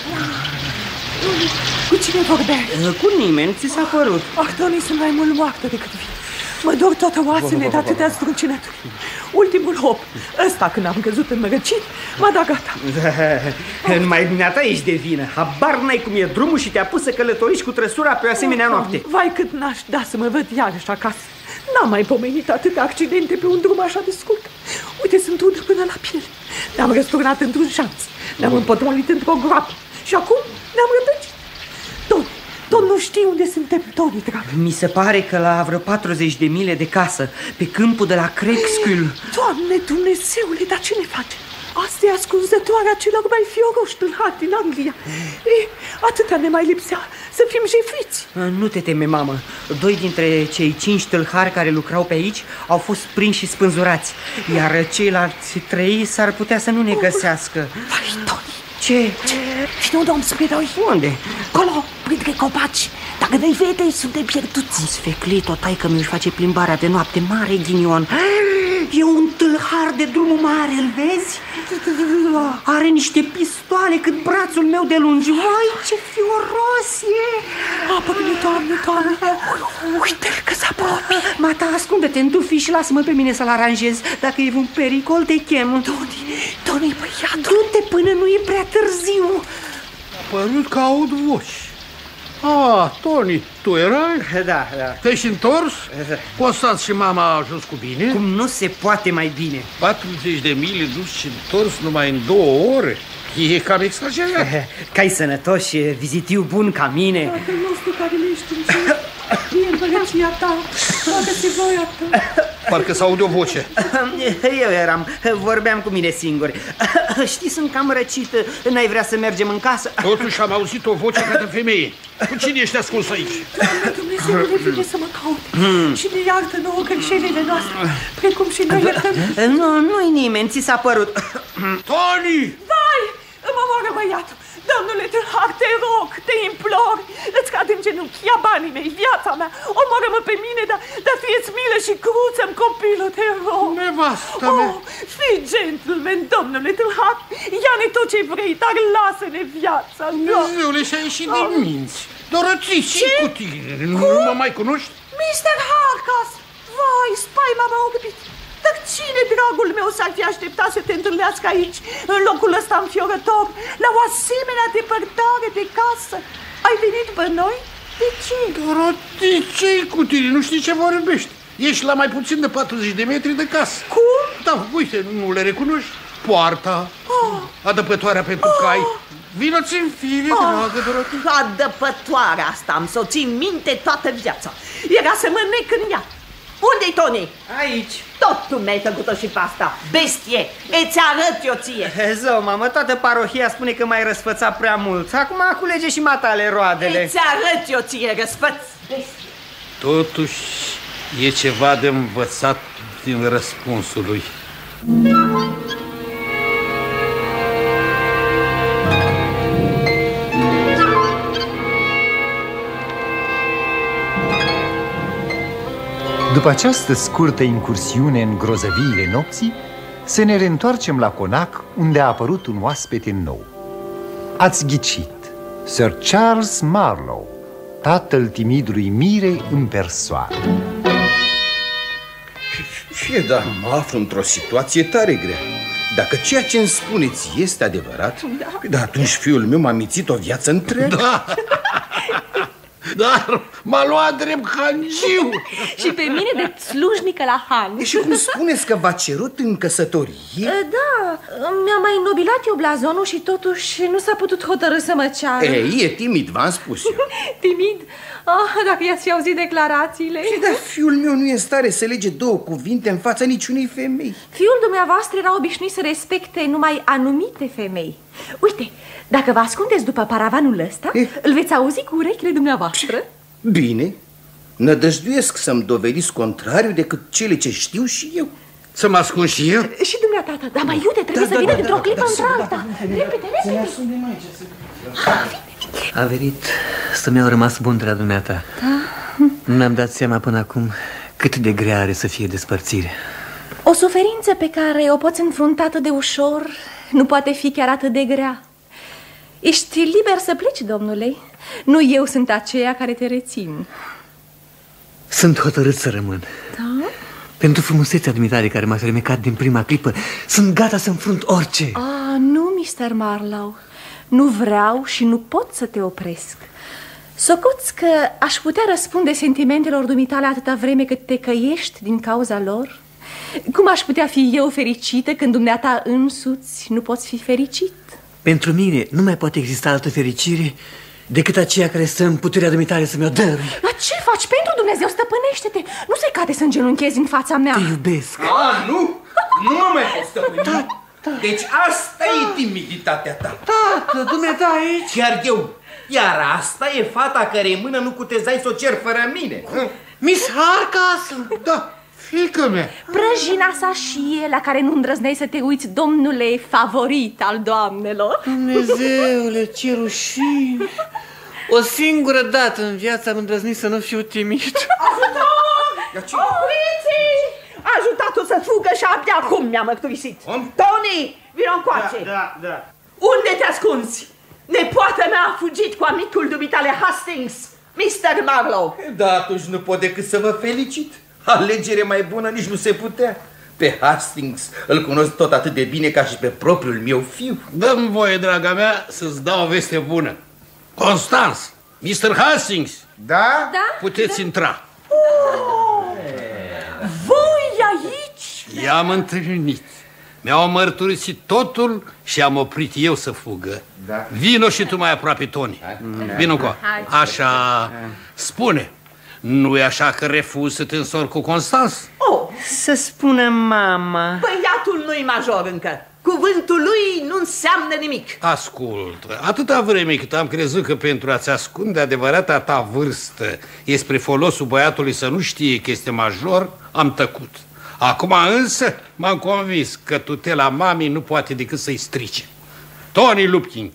Cu cine vorbeai? Cu nimeni, ți s-a părut. Ah, Tony, sunt mai mult moartă decât vii. Mă dor toată oasele de atâtea struncinături. Ultimul hop, ăsta când am căzut în mărăcit, m-a dat gata. Da, numai dumneata ești de vină. Habar n-ai cum e drumul și te-a pus să călătoriști cu trăsura pe o asemenea noapte. Vai, cât n-aș da să mă văd iarăși acasă. N-am mai pomenit atâtea accidente pe un drum așa de scurt. Uite, sunt udă până la piele. Ne-am răsturnat într-un șanț, ne-am împotmolit într-o groapă și acum ne-am rătăcit. Tot nu știu unde suntem, Tony, drag. Mi se pare că la vreo patruzeci de mile de casă, pe câmpul de la Crexcul. Doamne Dumnezeule, dar ce ne face? Asta e ascunzătoarea celor mai fioroși tâlhari din Anglia. E, atâta ne mai lipsea să fim jefuiți. Nu te teme, mamă. Doi dintre cei cinci tâlhari care lucrau pe aici au fost prinși și spânzurați. Iar ceilalți trei s-ar putea să nu ne găsească. Vai, Tony. Ce? Vino, domn, spre noi. Unde? Colo, printre copaci. Dacă ne-i vede, suntem pierduți. Am sfeclit-o, taică mi-și face plimbarea de noapte. Mare ghinion. E un tâlhar de drumul mare, îl vezi? Are niște pistoale cât brațul meu de lungi. Vai, ce fioros e! Apă-mi, Doamne, Doamne! Uite-l că se apropie! Mata, ascunde-te în tufi și lasă-mă pe mine să-l aranjez. Dacă e un pericol, te chem. Tony, Tony, băiatul! Du-te până nu e prea târziu! A părut că aud voci. Ah, Tony, tu erai? Da, da. Te-ai întors? Constanț și mama a ajuns cu bine? Cum nu se poate mai bine. patruzeci de mile dus și întors numai în două ore? E cam exagerat. Ca-i sănătoși, vizitiu bun ca mine. Tatăl nostru care le ești în cer, el vă bălăția ta, facă-ți voia ta. Parcă s-aude o voce. Eu eram, vorbeam cu mine singur. Știi, sunt cam răcit, n-ai vrea să mergem în casă? Totuși am auzit o voce ca de femeie. Cu cine ești ascuns aici? Doamne Dumnezeule, vine să mă caute și ne iartă nouă greșelile noastre, precum și noi iertăm. Nu, nu-i nimeni, ți s-a părut. Tony! Vai, mă moară băiatul. Domnule Tâlhar, te rog, te implor, îți cad în genunchi, ia banii mei, viața mea, omoară-mă pe mine, dar, dar fie-ți milă și cruță-mi copilul, te rog. Nevastă mea. Oh, fii gentleman, domnule Tâlhar, ia-ne tot ce vrei, dar lasă-ne viața. Dumnezeule, și-a ieșit din minți, Dorotii, și cu tine, nu mă mai cunoști? mister Hardcastle, vai, spaima m-a orbit. Dar cine, dragul meu, s-ar fi așteptat să te întâlnească aici, în locul ăsta înfiorător, la o asemenea depărtare de casă? Ai venit pe noi? De ce? Dorotii, ce-i cu tine? Nu știi ce vorbești. Ești la mai puțin de patruzeci de metri de casă. Cum? Da, uite, nu le recunoști. Poarta, oh. adăpătoarea pentru oh. cai. Vino-ți în fire, oh. dragă Dorotii. Adăpătoarea asta am să o țin minte toată viața. Era să mănânc în ea. Unde-i Tony? Aici. Tot tu mi-ai tăcut-o și pe asta, bestie, îți arăt eu ție. Zău, mamă, toată parohia spune că m-ai răsfățat prea mult. Acum culege și matale roadele. Îți arăt eu ție, răsfăț, bestie. Totuși e ceva de învățat din răspunsul lui. După această scurtă incursiune în grozăviile nopții, să ne reîntoarcem la conac, unde a apărut un oaspete nou. Ați ghicit, Sir Charles Marlow, tatăl timidului Mirei în persoană. Fie, dar mă aflu într-o situație tare grea. Dacă ceea ce îmi spuneți este adevărat, da. Dar atunci fiul meu m-a mițit o viață întreagă. Da. Dar m-a luat drept hangiu. Și pe mine de slujnică la han. Și cum spuneți că v-a cerut în căsătorie? Da, mi-a mai înnobilat eu blazonul și totuși nu s-a putut hotărâ să mă ceară. Ei, e timid, v-am spus eu. Timid? Ah, dacă i-ați fi auzit declarațiile. Și dar fiul meu nu e în stare să lege două cuvinte în fața niciunei femei. Fiul dumneavoastră era obișnuit să respecte numai anumite femei. Uite, dacă vă ascundeți după paravanul ăsta, e? Îl veți auzi cu urechile dumneavoastră. Bine, nădăjduiesc să-mi dovediți contrariu decât cele ce știu și eu. Să mă ascund și eu? Și dumneata, dar mai iute, trebuie da, să da, vină da, dintr-o da, clipă da, într-alta da, da, repede, repede. A venit să mi-au rămas bun de la dumneata. Da? N-am dat seama până acum cât de grea are să fie despărțire. O suferință pe care o poți înfrunta atât de ușor nu poate fi chiar atât de grea. Ești liber să pleci, domnule. Nu eu sunt aceea care te rețin. Sunt hotărât să rămân. Da? Pentru frumusețea dumitare care m-a fermecat din prima clipă, sunt gata să înfrunt orice. Ah, nu, mister Marlow. Nu vreau și nu pot să te opresc. Socoți că aș putea răspunde sentimentelor dumitale atâta vreme cât te căiești din cauza lor? Cum aș putea fi eu fericită când dumneata însuți nu poți fi fericit? Pentru mine nu mai poate exista altă fericire decât aceea care stă în puterea dumitare să mi-o dărui. Dar ce faci? Pentru Dumnezeu, stăpânește-te! Nu se cade să îngenunchezi în fața mea. Te iubesc. Ah, nu! Nu mă mai pot stăpâni. Da, da. Deci asta da. e timiditatea ta. Tată, dumneata aici. Chiar eu. Iar asta e fata care în mână nu cutezai să o cer fără mine. Miss Hardcastle. Da. Fică mea. Prăjina sa și e la care nu îndrăzneai să te uiți, domnule favorit al doamnelor. Dumnezeule, ce rușine. O singură dată în viață am îndrăznit să nu fiu timid. Ajutor! Opriți-i! Ajutați-o să fugă și abia acum mi-a mărturisit. Tony, vino încoace. Da, da, da. Unde te ascunzi? Nepoata mea a fugit cu amicul dumitale Hastings, mister Marlow. Da, atunci nu pot decât să vă felicit. Alegere mai bună nici nu se putea. Pe Hastings îl cunosc tot atât de bine ca și pe propriul meu fiu. Dă-mi voie, draga mea, să-ți dau o veste bună. Constance, mister Hastings. Da? Da? Puteți da. intra. Oh, voi aici? I-am întâlnit. Mi-au mărturisit totul și am oprit eu să fugă. Da. Vino și tu mai aproape, Tony. Vino cu. Așa, spune. Nu-i așa că refuz să te însori cu Constance? Oh. Să spună mama. Băiatul nu-i major încă. Cuvântul lui nu înseamnă nimic. Ascultă, atâta vreme cât am crezut că pentru a-ți ascunde adevărata ta vârstă e spre folosul băiatului să nu știe că este major, am tăcut. Acum însă m-am convins că tutela mamei nu poate decât să-i strice. Tony Lumpkins,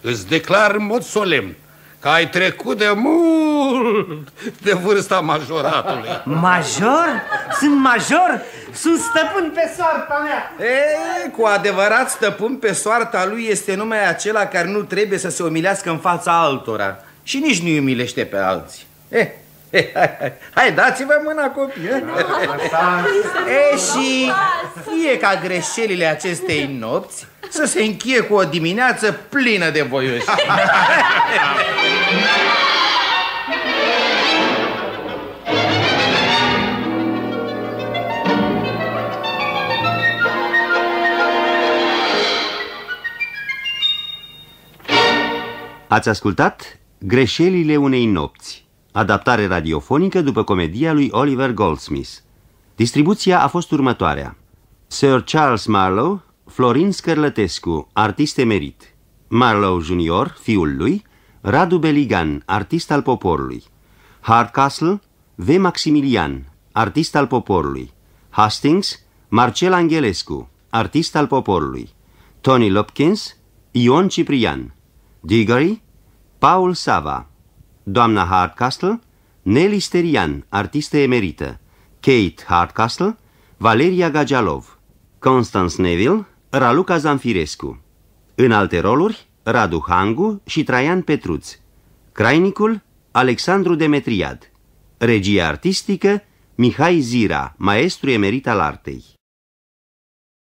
îți declar în mod solemn că ai trecut de mult de vârsta majoratului. Major? Sunt major? Sunt stăpân pe soarta mea. E, cu adevărat stăpân pe soarta lui este numai acela care nu trebuie să se umilească în fața altora. Și nici nu-i umilește pe alții. E, e, hai, hai, hai dați-vă mâna, copii. E, și fie ca greșelile acestei nopți să se încheie cu o dimineață plină de voioși. Ați ascultat Greșelile unei nopți, adaptare radiofonică după comedia lui Oliver Goldsmith. Distribuția a fost următoarea: Sir Charles Marlow, Florin Scărlătescu, artist emerit; Marlow junior, fiul lui; Radu Belligan, artist al poporului; Hardcastle, V. Maximilian, artist al poporului; Hastings, Marcel Anghelescu, artist al poporului; Tony Lumpkins, Ion Ciprian; Diggory, Paul Sava; doamna Hardcastle, Nelly Sterian, artistă emerită; Kate Hardcastle, Valeria Gagealov; Constance Neville, Raluca Zamfirescu. În alte roluri, Radu Hangu și Traian Petruț. Crainicul, Alexandru Demetriad. Regia artistică, Mihai Zirra, maestru emerit al artei.